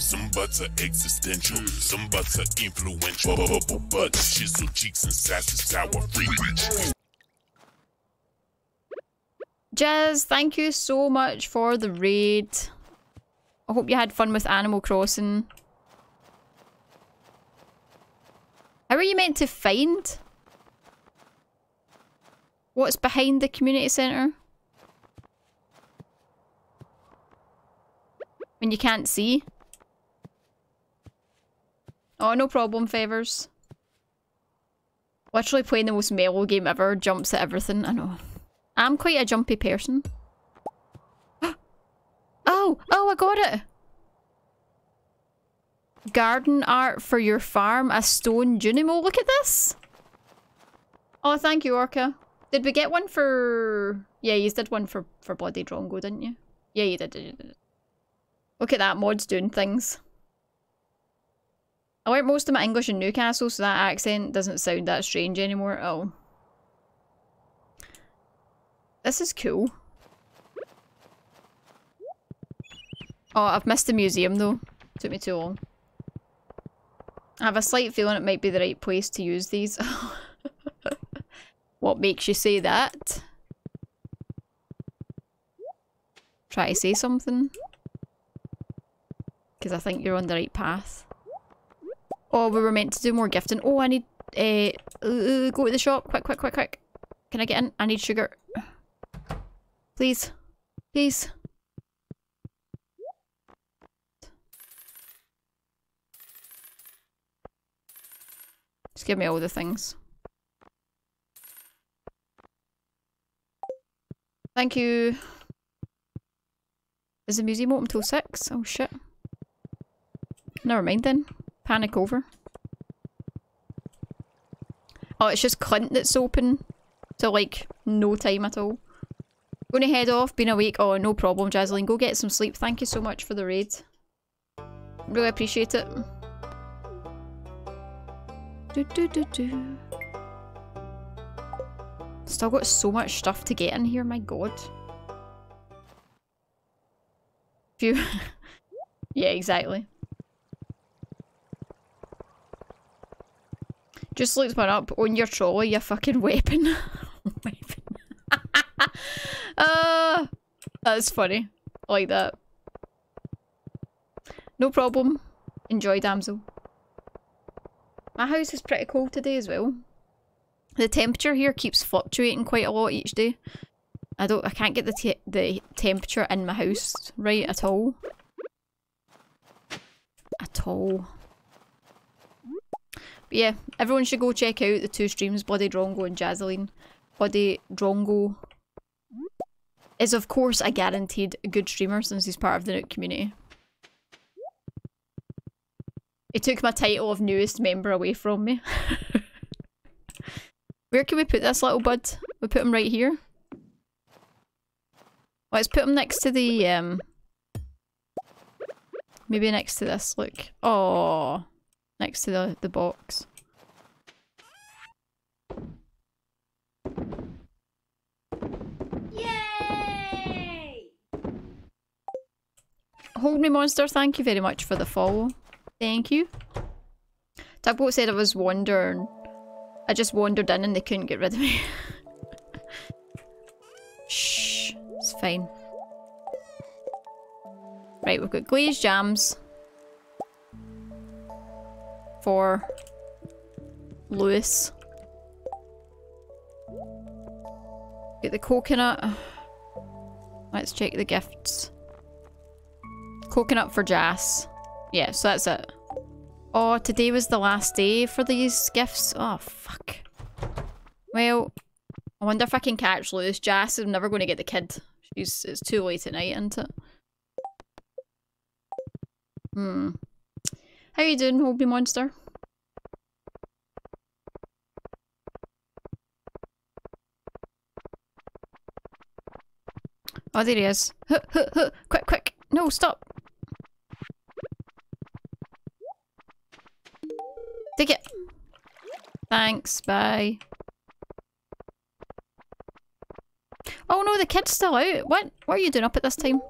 Some butts are existential, some butts are influential. Butts, chisel cheeks and sassy sour free. Jas, thank you so much for the raid. I hope you had fun with Animal Crossing. How are you meant to find? What's behind the community centre? When you can't see? Oh, no problem, Fevers. Literally playing the most mellow game ever, jumps at everything, I know. I'm quite a jumpy person. Oh! Oh, I got it! Garden art for your farm, a stone Junimo. Look at this! Oh, thank you, Orca. Did we get one for... Yeah, you did one for, for Bloody Drongo, didn't you? Yeah, you did, you did. Look at that, mod's doing things. I learnt most of my English in Newcastle, so that accent doesn't sound that strange anymore. Oh. This is cool. Oh, I've missed the museum though. Took me too long. I have a slight feeling it might be the right place to use these. What makes you say that? Try to say something. Because I think you're on the right path. Oh, we were meant to do more gifting. Oh, I need... Uh, uh, go to the shop. Quick, quick, quick, quick. Can I get in? I need sugar. Please. Please. Just give me all the things. Thank you. Is the museum open till six? Oh shit. Never mind then. Panic over. Oh, it's just Clint that's open. So like, no time at all. Gonna head off, been awake. Oh, no problem, Jazlyn. Go get some sleep. Thank you so much for the raid. Really appreciate it. Do, do, do, do. Still got so much stuff to get in here, my god. Phew. Yeah, exactly. Just looked one up. On your trolley, your fucking weapon. Weapon. uh, that's funny. I like that. No problem. Enjoy, damsel. My house is pretty cold today as well. The temperature here keeps fluctuating quite a lot each day. I don't- I can't get the te the temperature in my house right at all. At all. But yeah, everyone should go check out the two streams, Bloody Drongo and Jazlyn. Bloody Drongo is of course a guaranteed good streamer since he's part of the Nook community. He took my title of newest member away from me. Where can we put this little bud? We put him right here. Let's put him next to the um maybe next to this, look. Oh, next to the, the box. Yay! Hold me, monster, thank you very much for the follow. Thank you. Tugboat said I was wandering. I just wandered in and they couldn't get rid of me. Shh, it's fine. Right, we've got glazed jams for Lewis. Get the coconut. Let's check the gifts. Coconut for Jas. Yeah, so that's it. Oh, today was the last day for these gifts. Oh, fuck. Well, I wonder if I can catch Lewis. Jas is never going to get the kid. She's, it's too late at night, isn't it? Hmm. How you doing, Hobie Monster? Oh, there he is. Huh, huh, huh. Quick, quick. No, stop. Take it. Thanks, bye. Oh no, the kid's still out. What? What are you doing up at this time?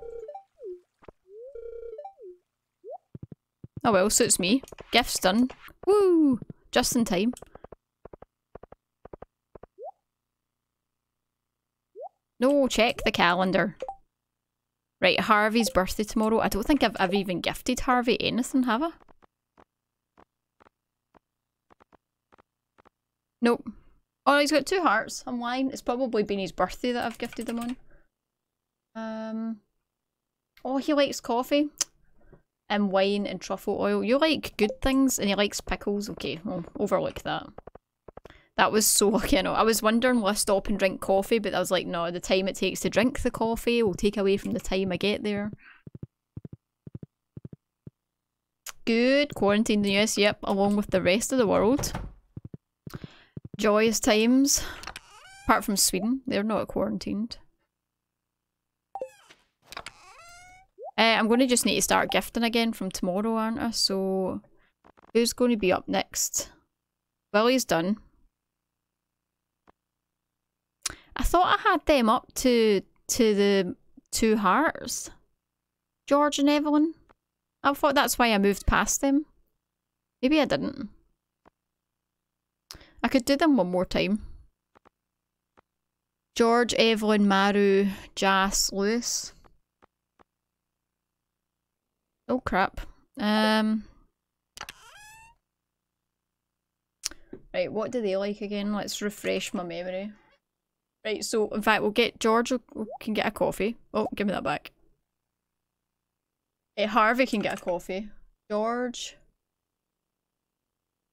Oh well, suits me. Gift's done. Woo! Just in time. No, check the calendar. Right, Harvey's birthday tomorrow. I don't think I've, I've even gifted Harvey anything, have I? Nope. Oh, he's got two hearts. I'm lying. It's probably been his birthday that I've gifted him on. Um. Oh, he likes coffee. and wine and truffle oil. You like good things, and he likes pickles. Okay, we'll overlook that. That was so, you know, I was wondering, will I stop and drink coffee? But I was like, no, the time it takes to drink the coffee will take away from the time I get there. Good. Quarantined in the U S, yep, along with the rest of the world. Joyous times. Apart from Sweden, they're not quarantined. Uh, I'm going to just need to start gifting again from tomorrow, aren't I? So, who's going to be up next? Willy's done. I thought I had them up to to the two hearts. George and Evelyn. I thought that's why I moved past them. Maybe I didn't. I could do them one more time. George, Evelyn, Maru, Jas, Lewis. Oh crap. Um, right, what do they like again? Let's refresh my memory. Right, so in fact we'll get George can get a coffee. Oh, give me that back. Hey, Harvey can get a coffee. George.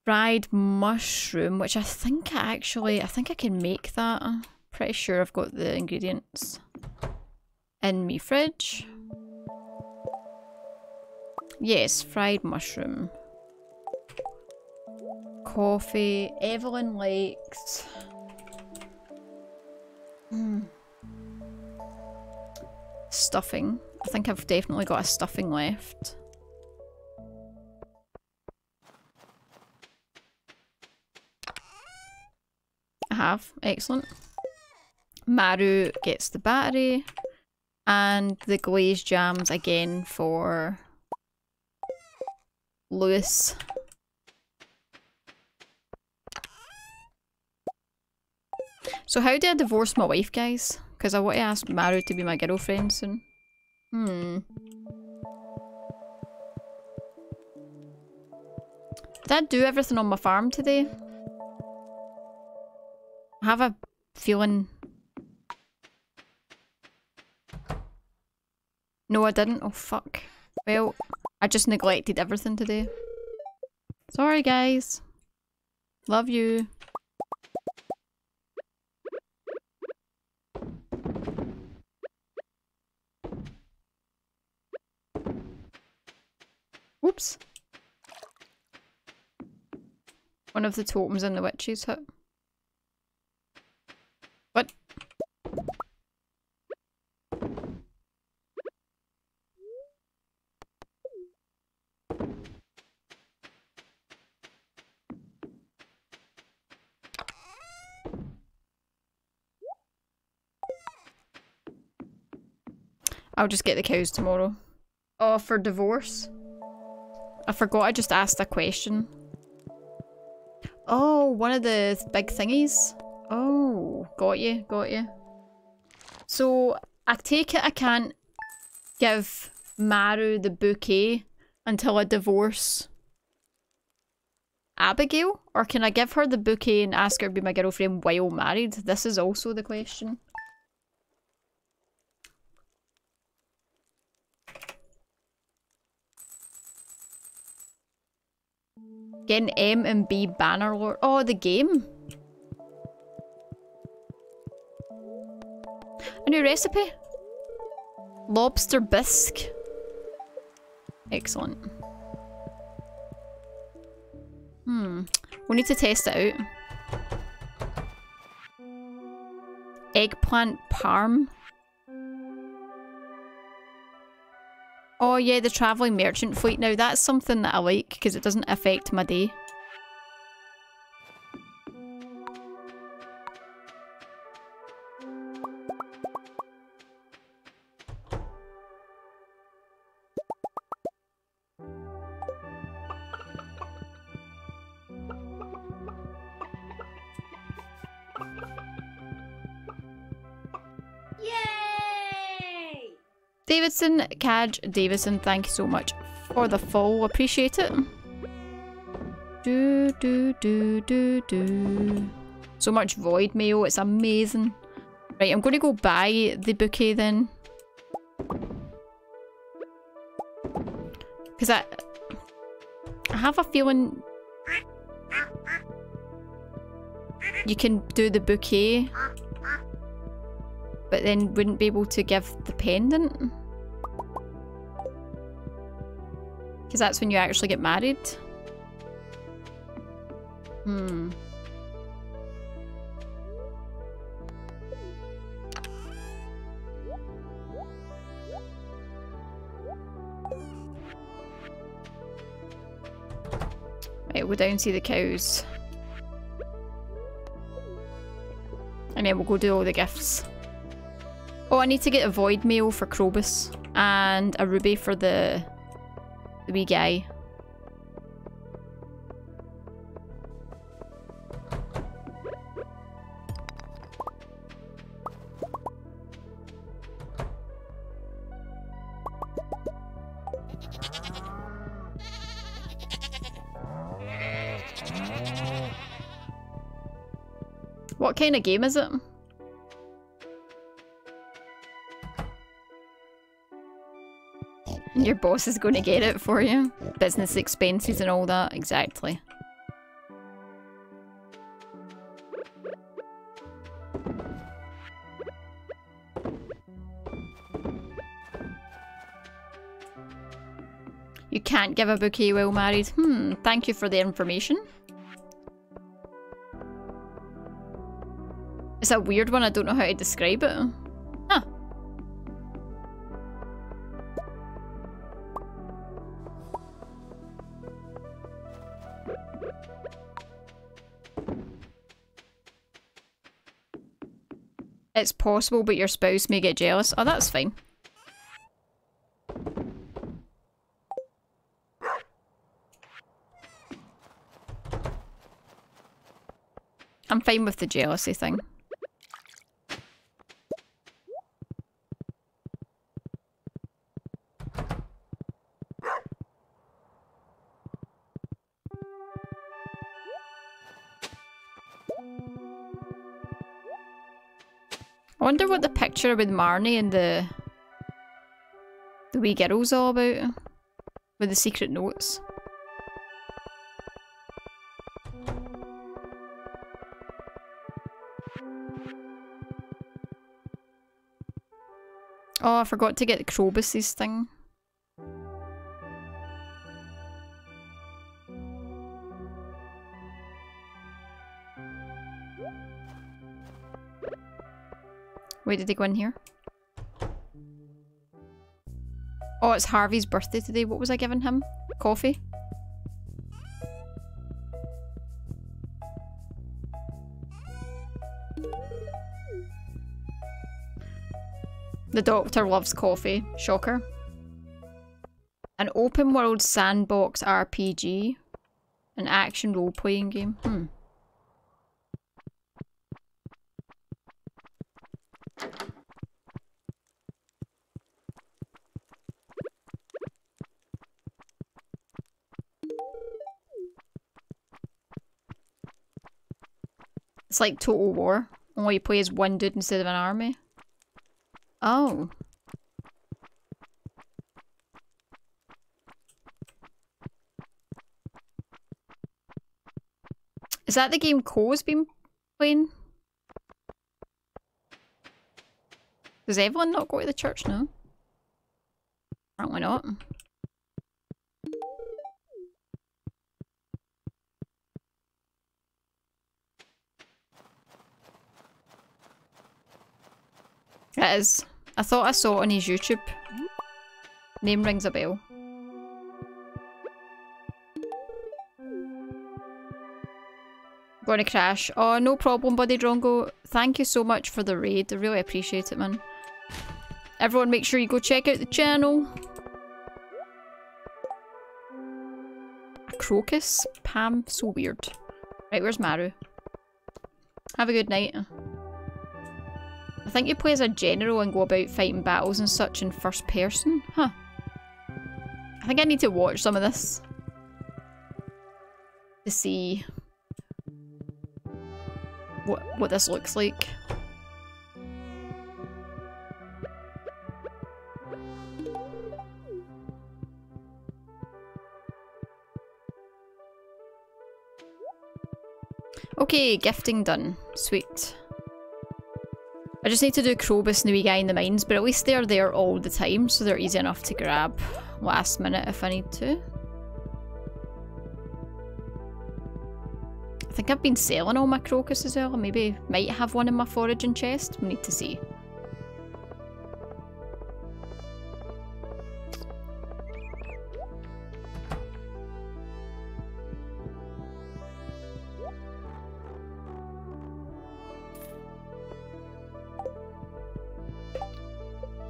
Fried mushroom, which I think I actually, I think I can make that. I'm pretty sure I've got the ingredients in me fridge. Yes, fried mushroom. Coffee. Evelyn likes... Mm. Stuffing. I think I've definitely got a stuffing left. I have. Excellent. Maru gets the battery. And the glazed jams again for... Lewis. So how do I divorce my wife, guys? Because I want to ask Maru to be my girlfriend soon. Hmm. Did I do everything on my farm today? I have a feeling... No, I didn't. Oh, fuck. Well... I just neglected everything today. Sorry guys. Love you. Whoops. One of the totems in the witch's hut. What? I'll just get the cows tomorrow. Oh, for divorce? I forgot I just asked a question. Oh, one of the th big thingies? Oh, got you, got you. So, I take it I can't give Maru the bouquet until I divorce Abigail? Or can I give her the bouquet and ask her to be my girlfriend while married? This is also the question. Get an M and B banner lord. Oh, the game. A new recipe. Lobster bisque. Excellent. Hmm. We need to test it out. Eggplant parm. Oh yeah, the travelling merchant fleet. Now that's something that I like because it doesn't affect my day. Davidson, Kaj, Davison, thank you so much for the follow. Appreciate it. Do, do, do, do, do. So much void mail. It's amazing. Right, I'm going to go buy the bouquet then. Because I, I have a feeling you can do the bouquet, but then wouldn't be able to give the pendant. Because that's when you actually get married. Hmm. Right, we'll down see the cows. And then we'll go do all the gifts. Oh, I need to get a void mail for Krobus and a ruby for the, the wee guy. What kind of game is it? Your boss is going to get it for you. Business expenses and all that, exactly. You can't give a bouquet while married. Hmm, thank you for the information. It's a weird one, I don't know how to describe it. It's possible, but your spouse may get jealous. Oh, that's fine. I'm fine with the jealousy thing. I wonder what the picture with Marnie and the the wee girl's all about, with the secret notes. Oh, I forgot to get the Krobus's thing. Wait, did they go in here? Oh, it's Harvey's birthday today. What was I giving him? Coffee? The doctor loves coffee. Shocker. An open world sandbox R P G. An action role-playing game. Hmm. It's like Total War, only you play as one dude instead of an army. Oh. Is that the game Cole's been playing? Does Evelyn not go to the church now? Apparently not. It is. I thought I saw it on his YouTube. Name rings a bell. Gonna crash. Oh, no problem, Bloody Drongo. Thank you so much for the raid. I really appreciate it, man. Everyone, make sure you go check out the channel. A crocus? Pam, so weird. Right, where's Maru? Have a good night. I think you play as a general and go about fighting battles and such in first person. Huh. I think I need to watch some of this to see what what this looks like. Okay, gifting done. Sweet. I just need to do Krobus and the wee guy in the mines, but at least they're there all the time, so they're easy enough to grab last minute if I need to. I think I've been selling all my crocus as well. Maybe might have one in my foraging chest. We need to see.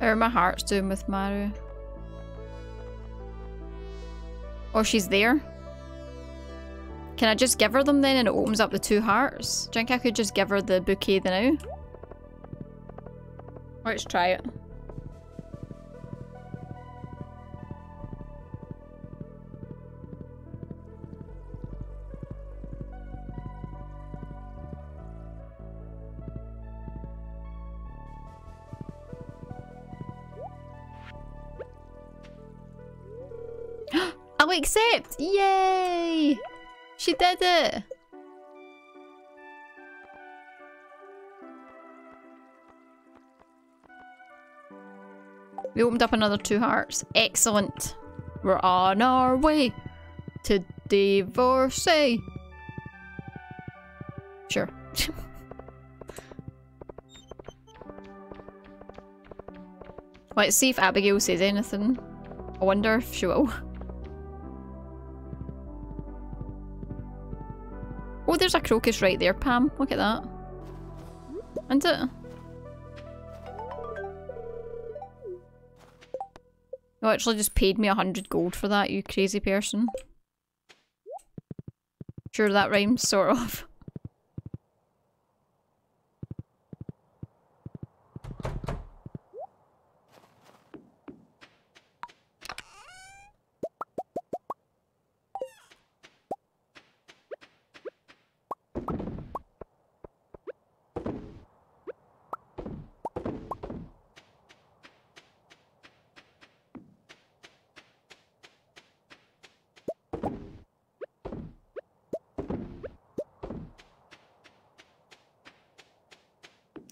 How are my hearts doing with Maru? Oh, she's there? Can I just give her them then and it opens up the two hearts? Do you think I could just give her the bouquet the now? Let's try it. I'll accept! Yay! She did it! We opened up another two hearts. Excellent! We're on our way to divorcee! Sure. Let's see if Abigail says anything. I wonder if she will. Oh, there's a crocus right there, Pam. Look at that. Isn't it? You actually just paid me a hundred gold for that, you crazy person. Sure, that rhymes, sort of.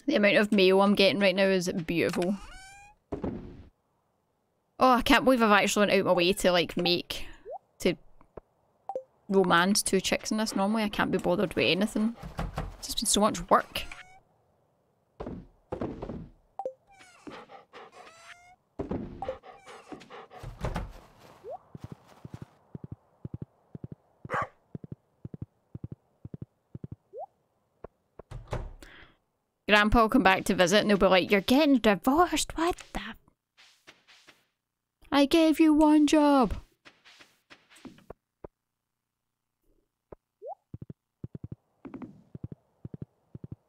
The amount of mail I'm getting right now is beautiful. Oh, I can't believe I've actually went out my way to like make, to romance two chicks in this. Normally I can't be bothered with anything. It's just been so much work. Grandpa will come back to visit and they'll be like, "You're getting divorced, what the? I gave you one job."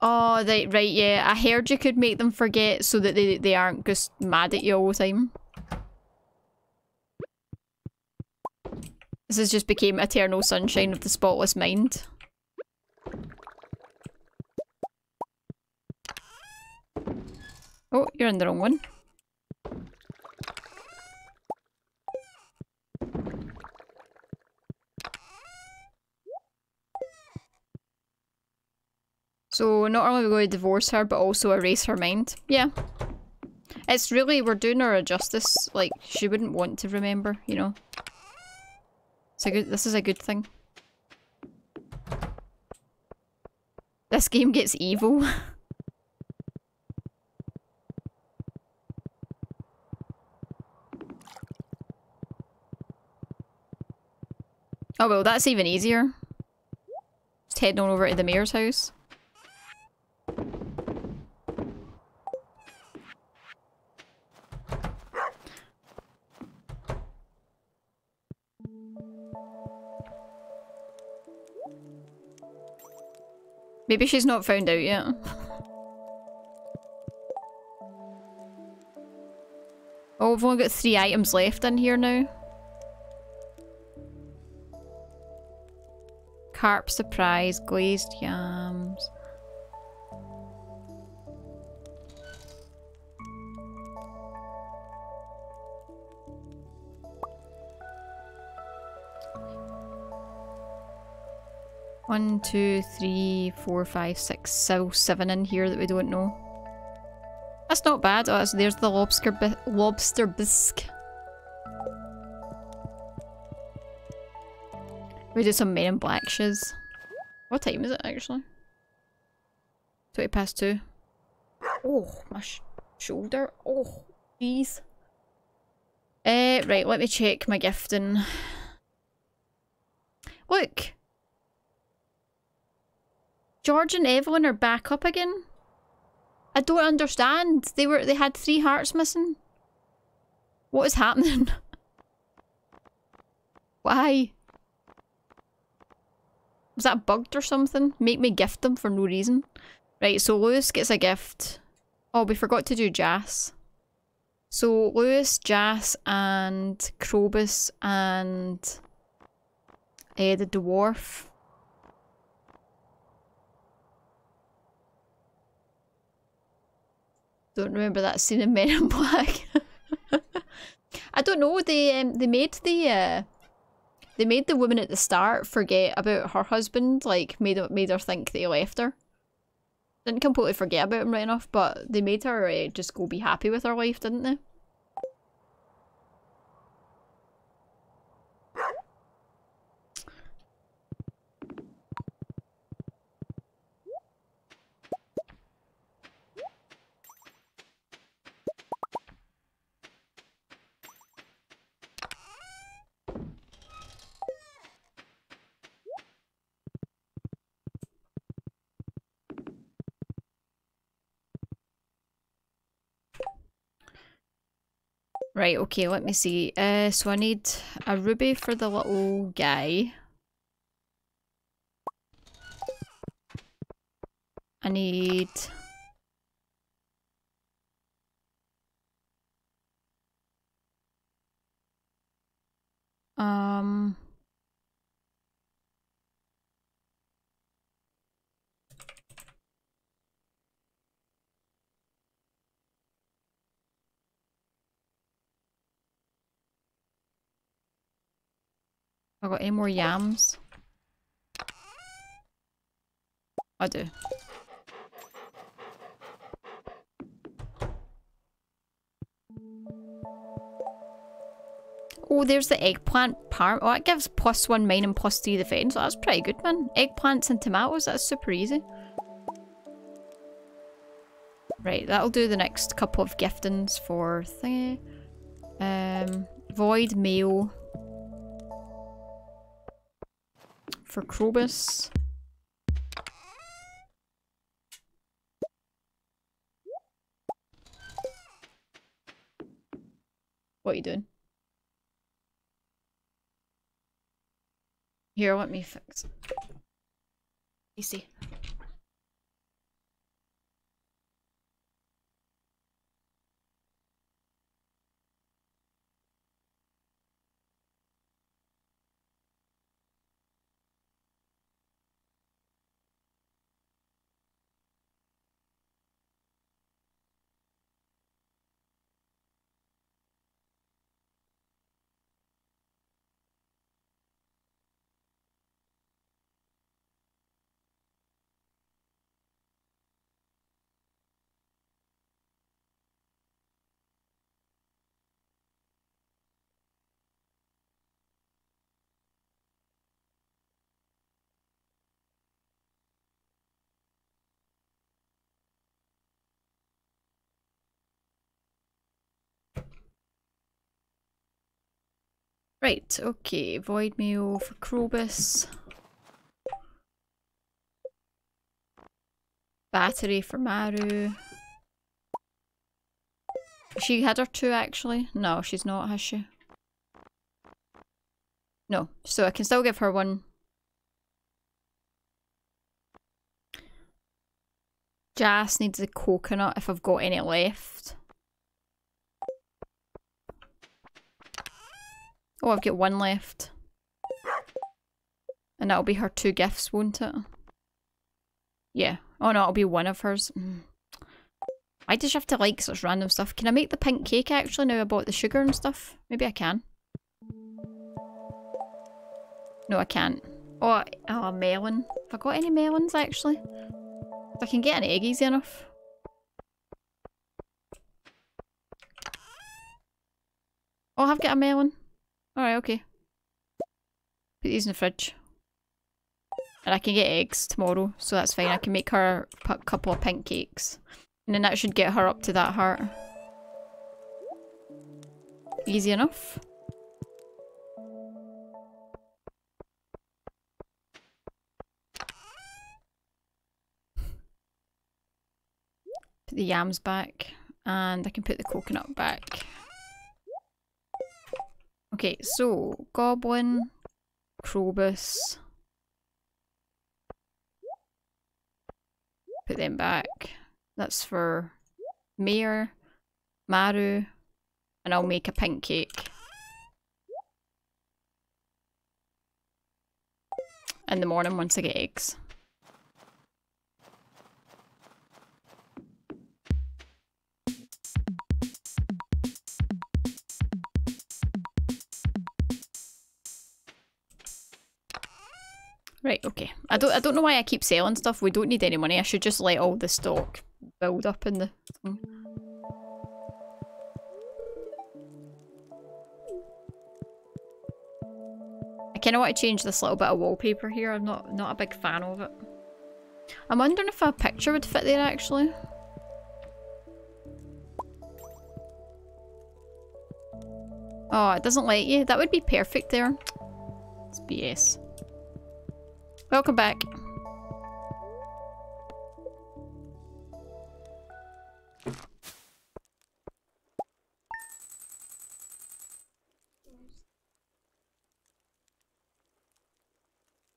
Oh, they, right, yeah. I heard you could make them forget so that they, they aren't just mad at you all the time. This has just became Eternal Sunshine of the Spotless Mind. Oh, you're in the wrong one. So not only are we going to divorce her, but also erase her mind. Yeah. It's really, we're doing her a justice. Like, she wouldn't want to remember, you know. It's a good, this is a good thing. This game gets evil. Oh well, that's even easier. Just heading on over to the mayor's house. Maybe she's not found out yet. Oh, we've only got three items left in here now. Carp surprise, glazed yams. One, two, three, four, five, six, so seven in here that we don't know. That's not bad. Oh, there's the lobster bi lobster bisque. We do some Men in Black shiz. What time is it actually? Twenty past two. Oh, my sh shoulder. Oh, jeez. Uh, right, let me check my gifting. Look! George and Evelyn are back up again. I don't understand. They were they had three hearts missing. What is happening? Why? Was that bugged or something? Make me gift them for no reason. Right, so Lewis gets a gift. Oh, we forgot to do Jas. So Lewis, Jas and Krobus and uh, the dwarf. Don't remember that scene in Men in Black. I don't know. They um, they made the uh, they made the woman at the start forget about her husband. Like made made her think they left her. Didn't completely forget about him right enough, but they made her uh, just go be happy with her life, didn't they? Right, okay, let me see. Uh, so I need a ruby for the little guy. I need... Um... Have I got any more yams? I do. Oh, there's the eggplant parm. Oh, it gives plus one mine and plus three defense. Oh, that's pretty good, man. Eggplants and tomatoes, that's super easy. Right, that'll do the next couple of giftings for thingy. Um, void meal. For Krobus. What are you doing? Here, let me fix it. Easy. Right, okay, void meal for Krobus. Battery for Maru. She had her two actually. No, she's not, has she? No, so I can still give her one. Jas needs the coconut if I've got any left. Oh, I've got one left. And that'll be her two gifts, won't it? Yeah. Oh no, it'll be one of hers. Mm. Why does she have to like such random stuff? Can I make the pink cake actually now I bought the sugar and stuff? Maybe I can. No, I can't. Or oh, a melon. Have I got any melons actually? If I can get an egg easy enough. Oh, I've got a melon. Alright, okay. Put these in the fridge. And I can get eggs tomorrow, so that's fine. I can make her a couple of pink cakes. And then that should get her up to that heart. Easy enough. Put the yams back. And I can put the coconut back. Okay, so Goblin, Krobus, put them back. That's for Mayor, Maru, and I'll make a pink cake. In the morning once I get eggs. Right, okay. I don't I don't know why I keep selling stuff. We don't need any money. I should just let all the stock build up in the thing. I kinda want to change this little bit of wallpaper here. I'm not not a big fan of it. I'm wondering if a picture would fit there actually. Oh, it doesn't let you. That would be perfect there. It's B S. Welcome back.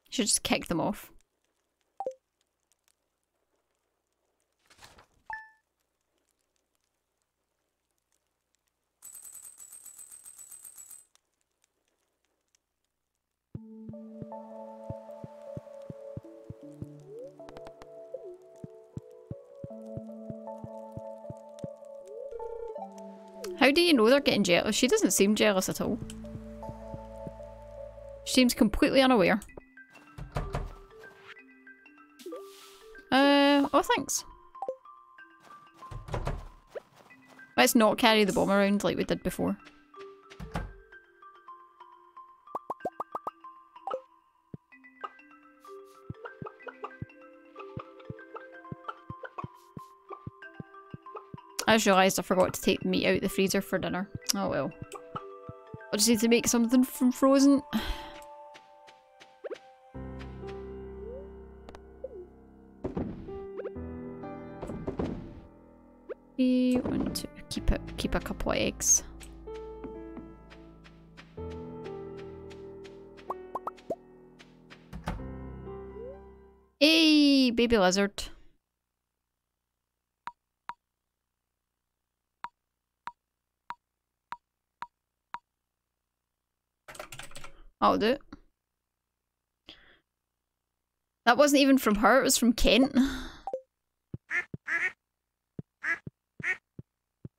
Should just kick them off. How do you know they're getting jealous? She doesn't seem jealous at all. She seems completely unaware. Uh, oh thanks. Let's not carry the bomb around like we did before. I just realised I forgot to take the meat out of the freezer for dinner. Oh well. I just need to make something from frozen. We want to keep, it, keep a couple of eggs. Hey, baby lizard. I'll do it. That wasn't even from her, it was from Kent.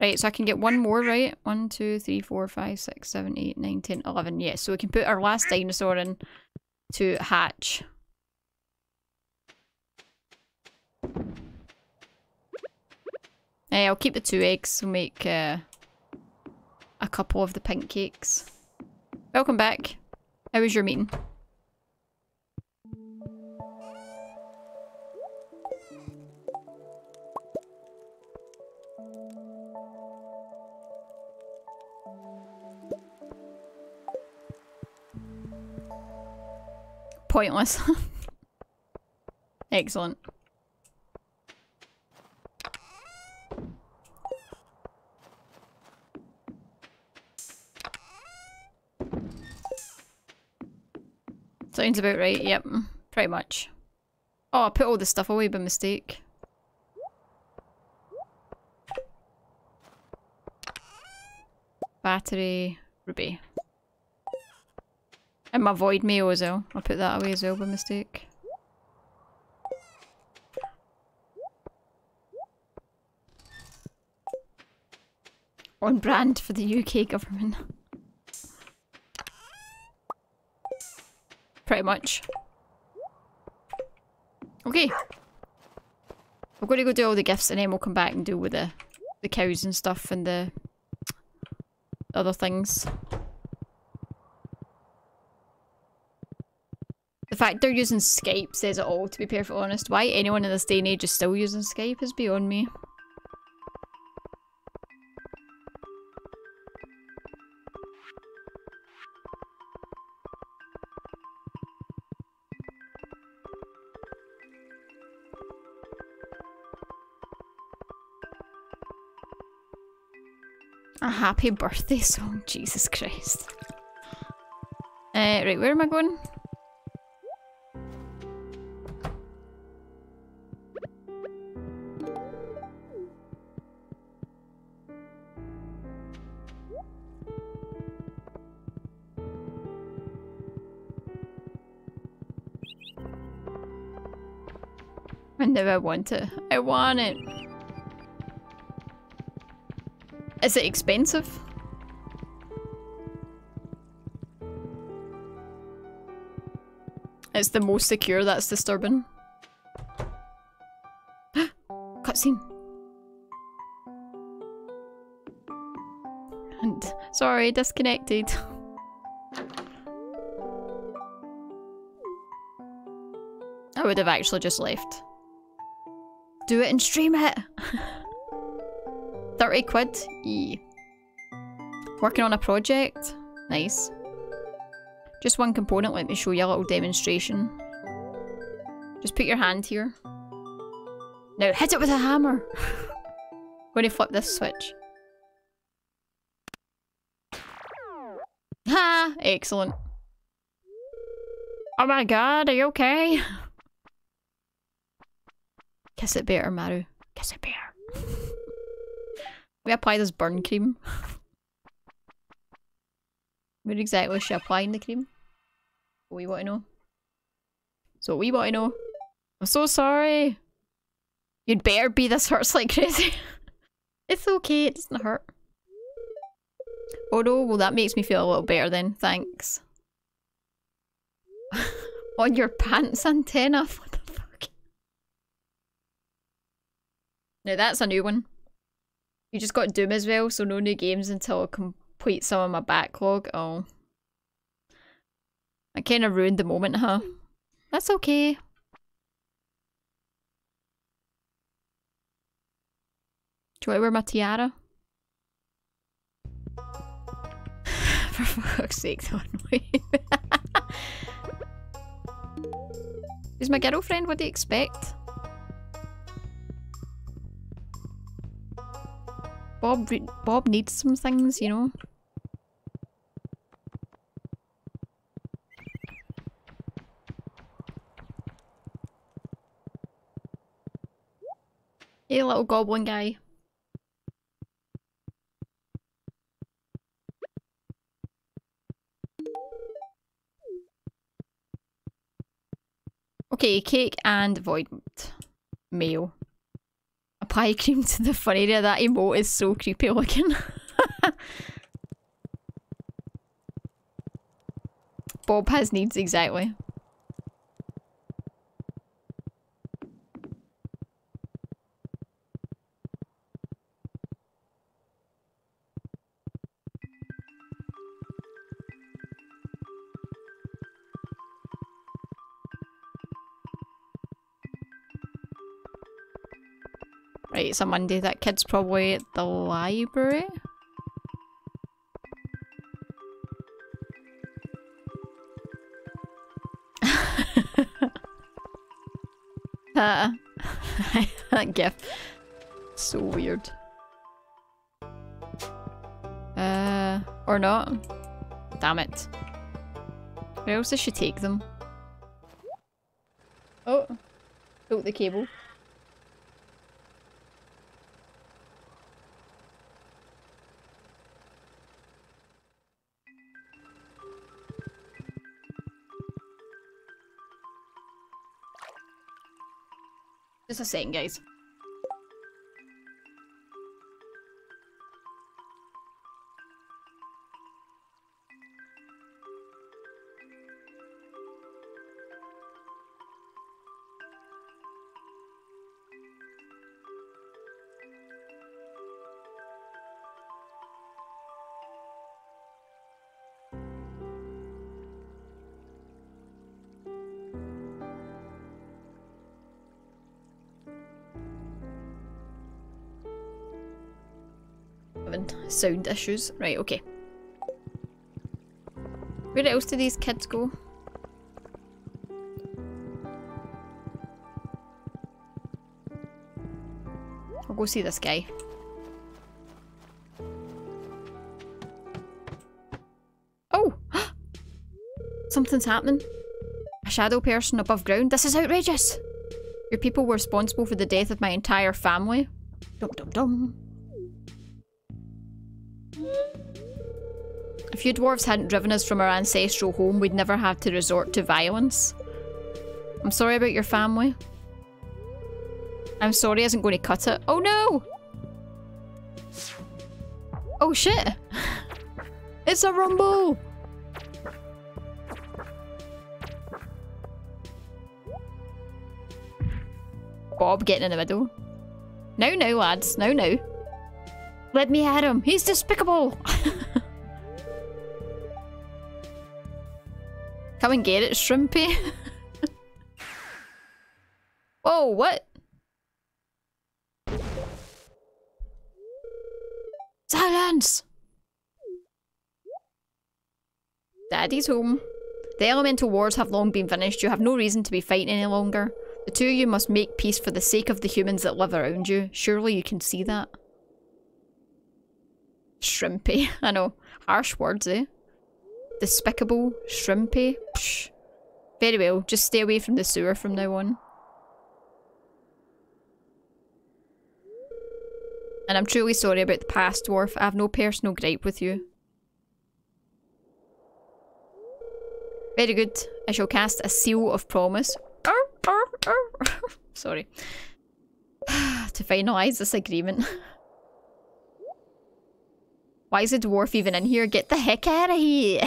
Right, so I can get one more, right? One, two, three, four, five, six, seven, eight, nine, ten, eleven. Yes, yeah, so we can put our last dinosaur in to hatch. Hey, I'll keep the two eggs and we'll make uh, a couple of the pink cakes. Welcome back. How was your meeting? Pointless. Excellent. Sounds about right, yep. Pretty much. Oh, I put all this stuff away by mistake. Battery, ruby. And my void mail as well. I put that away as well by mistake. On brand for the U K government. Pretty much. Okay. I'm gonna go do all the gifts and then we'll come back and deal with the, the cows and stuff and the other things. The fact they're using Skype says it all, to be perfectly honest. Why anyone in this day and age is still using Skype is beyond me. A happy birthday song, Jesus Christ. Uh, right, where am I going? No, I want it. I want it. Is it expensive? It's the most secure, that's disturbing. Cutscene. And sorry, disconnected. I would have actually just left. Do it and stream it! thirty quid? Yee. Working on a project? Nice. Just one component, let me show you a little demonstration. Just put your hand here. Now hit it with a hammer! I'm gonna flip this switch. Ha! Excellent. Oh my god, are you okay? Kiss it better, Maru. Kiss it better. We apply this burn cream. Where exactly is she applying the cream? What we want to know. So we want to know. I'm so sorry. You'd better be, this hurts like crazy. It's okay, it doesn't hurt. Oh no, well that makes me feel a little better then, thanks. On your pants antenna? Now that's a new one. You just got Doom as well, so no new games until I complete some of my backlog. Oh. I kind of ruined the moment, huh? That's okay. Do I wear my tiara? For fuck's sake, don't wait. She's my girlfriend, what do you expect? Bob, Bob needs some things, you know. Hey, little goblin guy. Okay, cake and void mail. Pie cream to the fun area. That emote is so creepy looking. Bob has needs, exactly. It's a Monday, that kid's probably at the library. uh, that gift. So weird. Uh, or not. Damn it. Where else does she take them? Oh, took the cable. Just a second, guys. and sound issues. Right, okay. Where else do these kids go? I'll go see this guy. Oh! Something's happening. A shadow person above ground. This is outrageous! Your people were responsible for the death of my entire family. Dum dum dum. If you dwarves hadn't driven us from our ancestral home, we'd never have to resort to violence. I'm sorry about your family. I'm sorry isn't going to cut it. Oh no! Oh shit! It's a rumble! Bob getting in the middle. No, no, lads. No, no. Let me at him. He's despicable! Come and get it, Shrimpy. Oh, what? Silence! Daddy's home. The elemental wars have long been finished. You have no reason to be fighting any longer. The two of you must make peace for the sake of the humans that live around you. Surely you can see that. Shrimpy. I know. Harsh words, eh? Despicable. Shrimpy. Psh. Very well. Just stay away from the sewer from now on. And I'm truly sorry about the past, dwarf. I have no personal gripe with you. Very good. I shall cast a seal of promise. Sorry. To finalise this agreement. Why is a dwarf even in here? Get the heck out of here!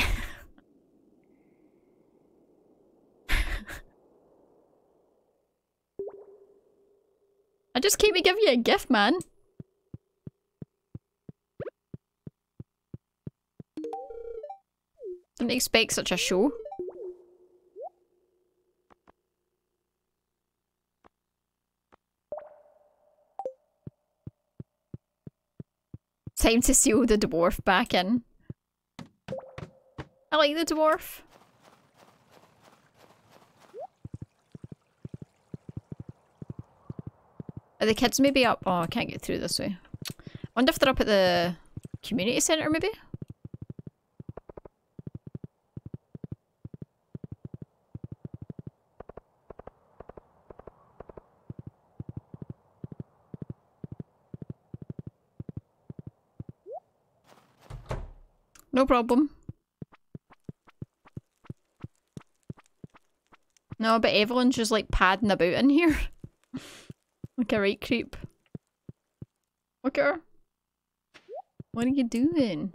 I just came to give you a gift, man. Didn't expect such a show. Time to seal the dwarf back in. I like the dwarf. Are the kids maybe up? Oh, I can't get through this way. I wonder if they're up at the community centre maybe? No problem. No, but Evelyn's just like padding about in here. Like a right creep. Look at her. What are you doing?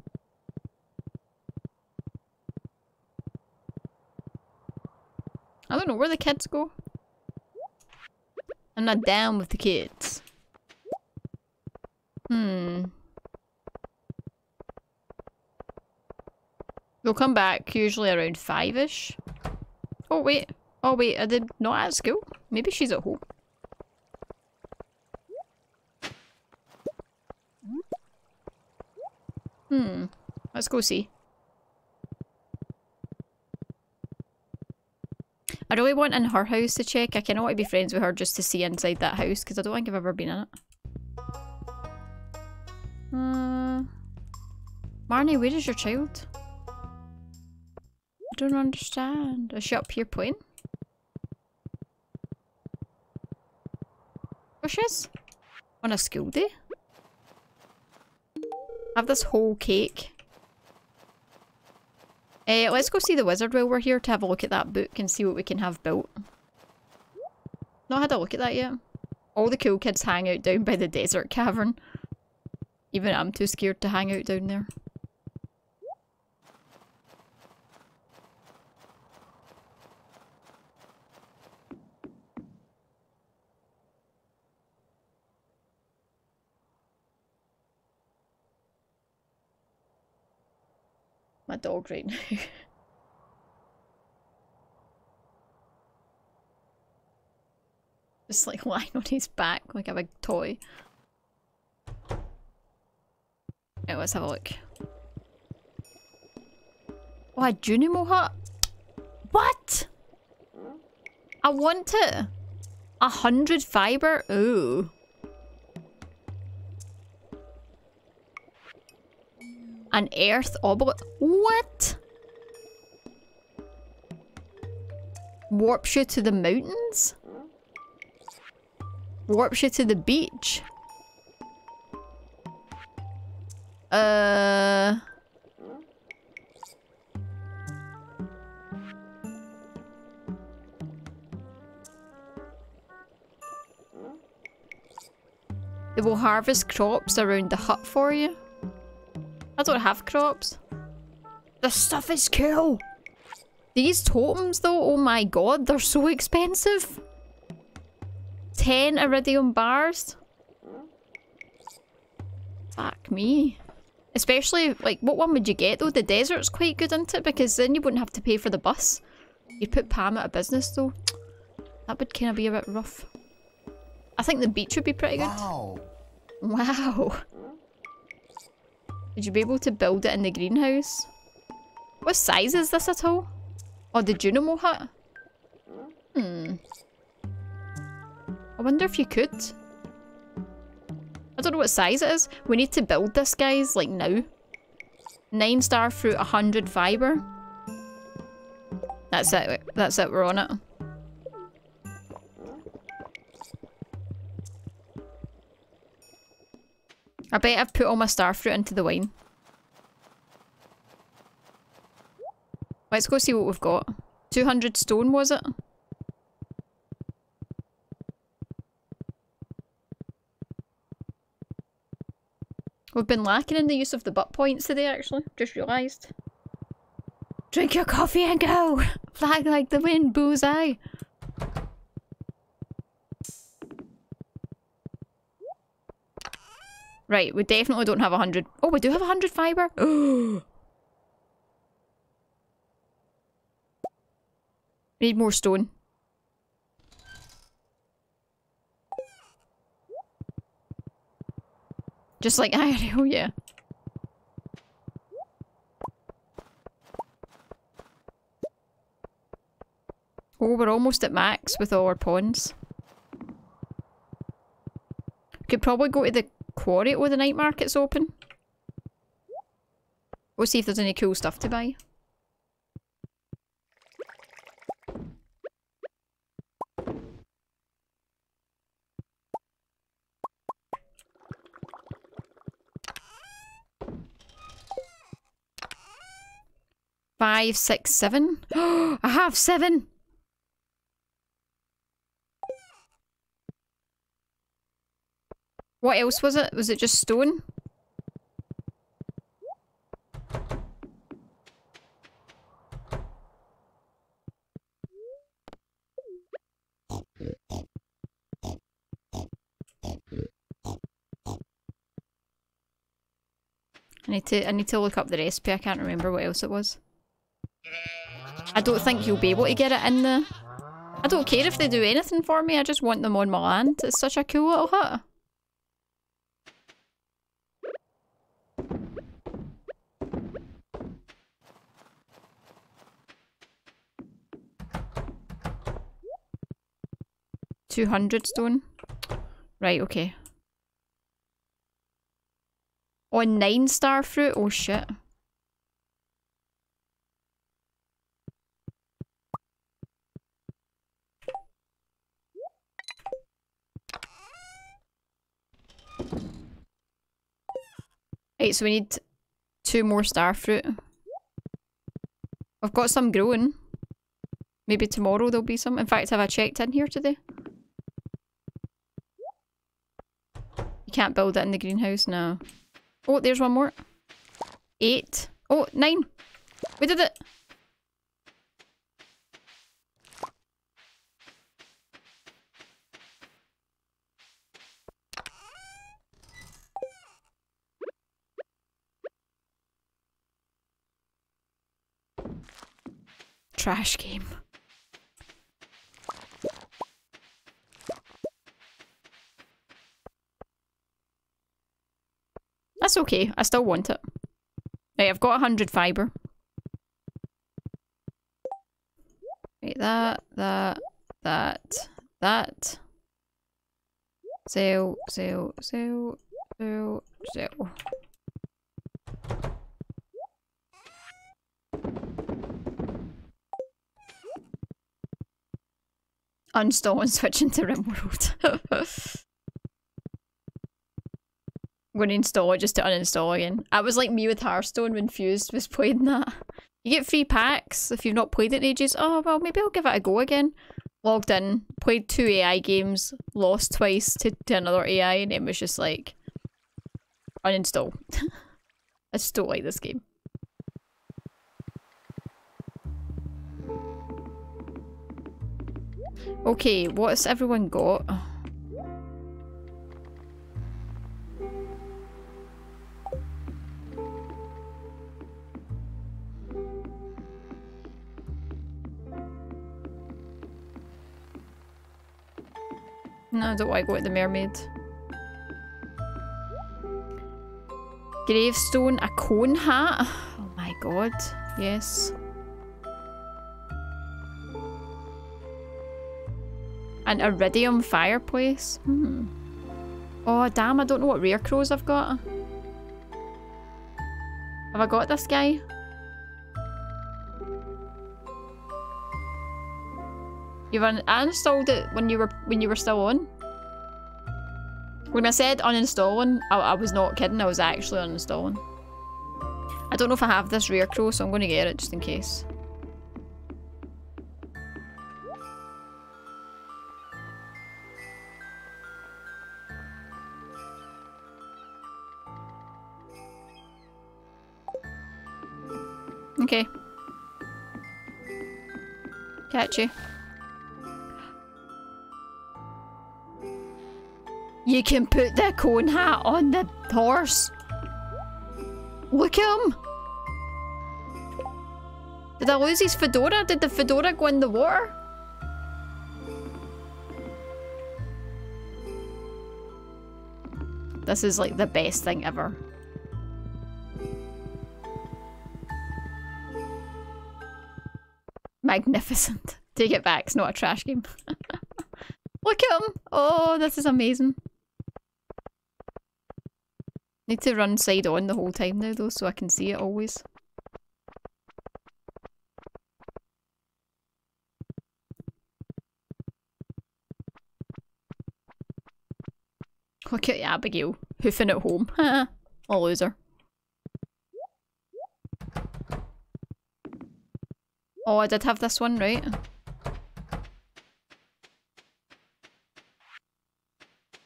I don't know where the kids go. I'm not down with the kids. Hmm. They'll come back usually around five-ish. Oh wait, oh wait, are they not at school? Maybe she's at home. Hmm, let's go see. I really want in her house to check. I kind of want to be friends with her just to see inside that house because I don't think I've ever been in it. Uh, Marnie, where is your child? I don't understand. Is she up here playing? Oh, she is? On a school day? Have this whole cake. Uh, let's go see the wizard while we're here to have a look at that book and see what we can have built. Not had a look at that yet. All the cool kids hang out down by the desert cavern. Even I'm too scared to hang out down there. My dog right now. Just like lying on his back like a big toy. Right, let's have a look. Oh, a Junimo hat? What? I want it. A hundred fiber? Ooh. An earth obelisk? What? Warps you to the mountains? Warps you to the beach? Uh... They will harvest crops around the hut for you. I don't have crops. This stuff is cool! These totems though, oh my god, they're so expensive! ten iridium bars? Fuck me. Especially, like, what one would you get though? The desert's quite good, isn't it? Because then you wouldn't have to pay for the bus. You'd put Pam out of business though. That would kind of be a bit rough. I think the beach would be pretty good. Wow. Wow. Would you be able to build it in the greenhouse? What size is this at all? Oh, the Junimo hut? Hmm. I wonder if you could. I don't know what size it is. We need to build this, guys, like now. Nine star fruit, a hundred fiber. That's it. That's it. We're on it. I bet I've put all my star fruit into the wine. Let's go see what we've got. two hundred stone, was it? We've been lacking in the use of the butt points today, actually. Just realised. Drink your coffee and go! Flag like the wind, bullseye! Right, we definitely don't have a hundred. Oh, we do have a hundred fibre! We need more stone. Just like I R L, yeah. Oh, we're almost at max with all our ponds. We could probably go to the quarry or the night market's open. We'll see if there's any cool stuff to buy. Five, six, seven. I have seven! What else was it? Was it just stone? I need to I need to look up the recipe. I can't remember what else it was. I don't think you'll be able to get it in the... I don't care if they do anything for me, I just want them on my land. It's such a cool little hut. two hundred stone. Right, okay. Oh, nine star fruit? Oh shit. Right, so we need two more star fruit. I've got some growing. Maybe tomorrow there'll be some. In fact, have I checked in here today? You can't build it in the greenhouse now. Oh, there's one more. Eight. Oh, nine. We did it. Trash game. That's okay. I still want it. Right, I've got one hundred fibre. Right, that, that, that, that. Sell, sell, sell, sell, sell. Uninstall and switch into RimWorld. I'm gonna install it just to uninstall again. That was like me with Hearthstone when Fused was playing that. You get free packs if you've not played it in ages. Oh, well, maybe I'll give it a go again. Logged in, played two A I games, lost twice to, to another A I, and it was just like... uninstall. I just don't like this game. Okay, what's everyone got? No, I don't want to go to the mermaid. Gravestone, a cone hat? Oh my god, yes. An iridium fireplace? Hmm. Oh damn, I don't know what rare crows I've got. Have I got this guy? You've un I installed it when you were when you were still on. When I said uninstalling, I, I was not kidding. I was actually uninstalling. I don't know if I have this rare crow, so I'm going to get it just in case. Okay. Catch you. You can put the cone hat on the horse. Look at him. Did I lose his fedora? Did the fedora go in the water? This is like the best thing ever. Magnificent. Take it back, it's not a trash game. Look at him. Oh, this is amazing. Need to run side on the whole time now though, so I can see it always. Look at Abigail, hoofing at home. A loser. Oh, I did have this one, right?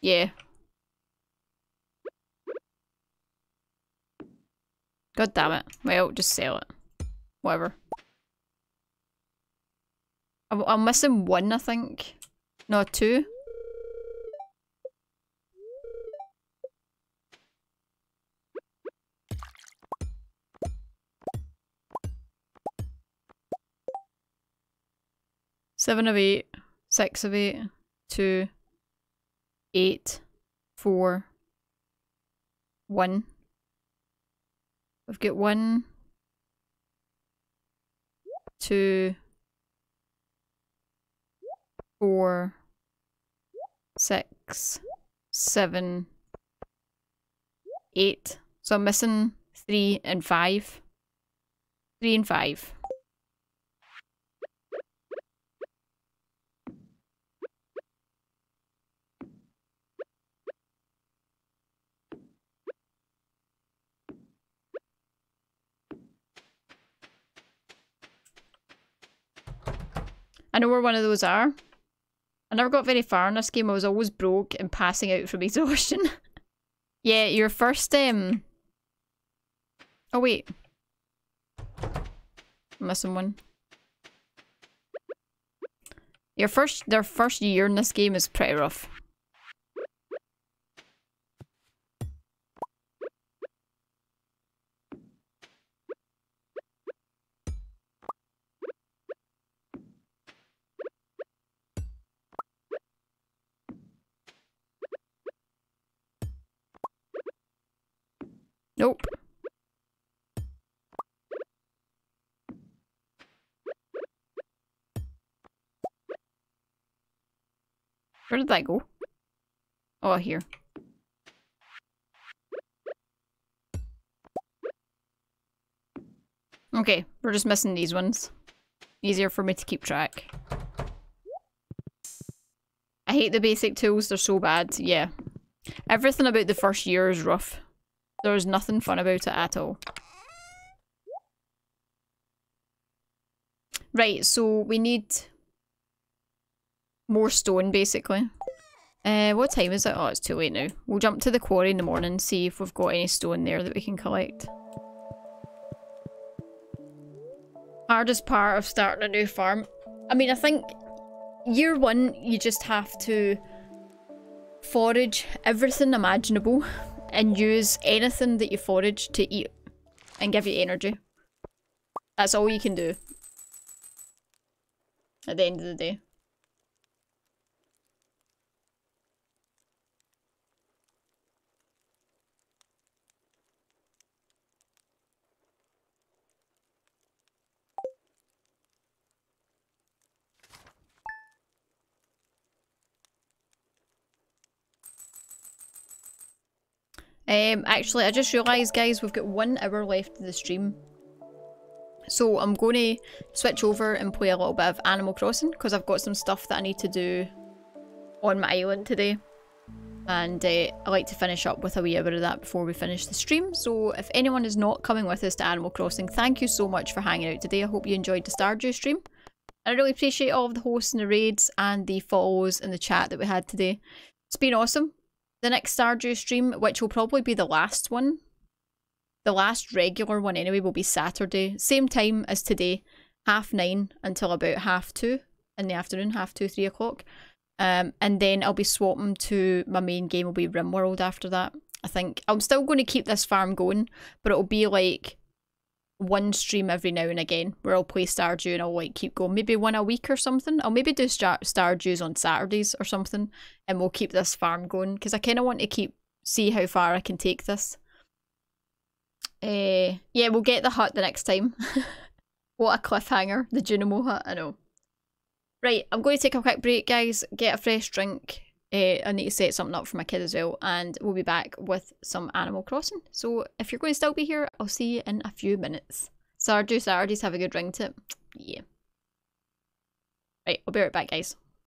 Yeah. God damn it. Well, just sell it. Whatever. I'm, I'm missing one, I think. No, two. Seven of eight. Six of eight. Two. Eight, four, one. I've got one, two, four, six, seven, eight. So I'm missing three and five. Three and five. I know where one of those are. I never got very far in this game. I was always broke and passing out from exhaustion. Yeah, your first, um... oh wait. I'm missing one. Your first, their first year in this game is pretty rough. Nope. Where did that go? Oh, here. Okay, we're just missing these ones. Easier for me to keep track. I hate the basic tools, they're so bad. Yeah. Everything about the first year is rough. There's nothing fun about it at all. Right, so we need more stone, basically. Uh, what time is it? Oh, it's too late now. We'll jump to the quarry in the morning, see if we've got any stone there that we can collect. Hardest part of starting a new farm. I mean, I think year one, you just have to forage everything imaginable and use anything that you forage to eat and give you energy. That's all you can do at the end of the day. Um, actually, I just realised, guys, we've got one hour left of the stream. So I'm going to switch over and play a little bit of Animal Crossing, because I've got some stuff that I need to do on my island today. And uh, I like to finish up with a wee hour of that before we finish the stream. So if anyone is not coming with us to Animal Crossing, thank you so much for hanging out today. I hope you enjoyed the Stardew stream. I really appreciate all of the hosts and the raids and the follows and the chat that we had today. It's been awesome. The next Stardew stream, which will probably be the last one, the last regular one anyway, will be Saturday, same time as today, half nine until about half two in the afternoon, half two, three o'clock. Um, and then I'll be swapping to my main game, will be RimWorld after that. I think I'm still going to keep this farm going, but it'll be like one stream every now and again where I'll play Stardew and I'll like keep going, maybe one a week or something. I'll maybe do Star Stardews on Saturdays or something, and we'll keep this farm going because I kind of want to keep see how far I can take this. Uh, yeah, we'll get the hut the next time. What a cliffhanger, the Junimo hut, I know. Right, I'm going to take a quick break, guys, get a fresh drink. Uh, I need to set something up for my kid as well, and we'll be back with some Animal Crossing. So if you're going to still be here, I'll see you in a few minutes. Stardew Saturdays have a good ring to it. Yeah. Right, I'll be right back, guys.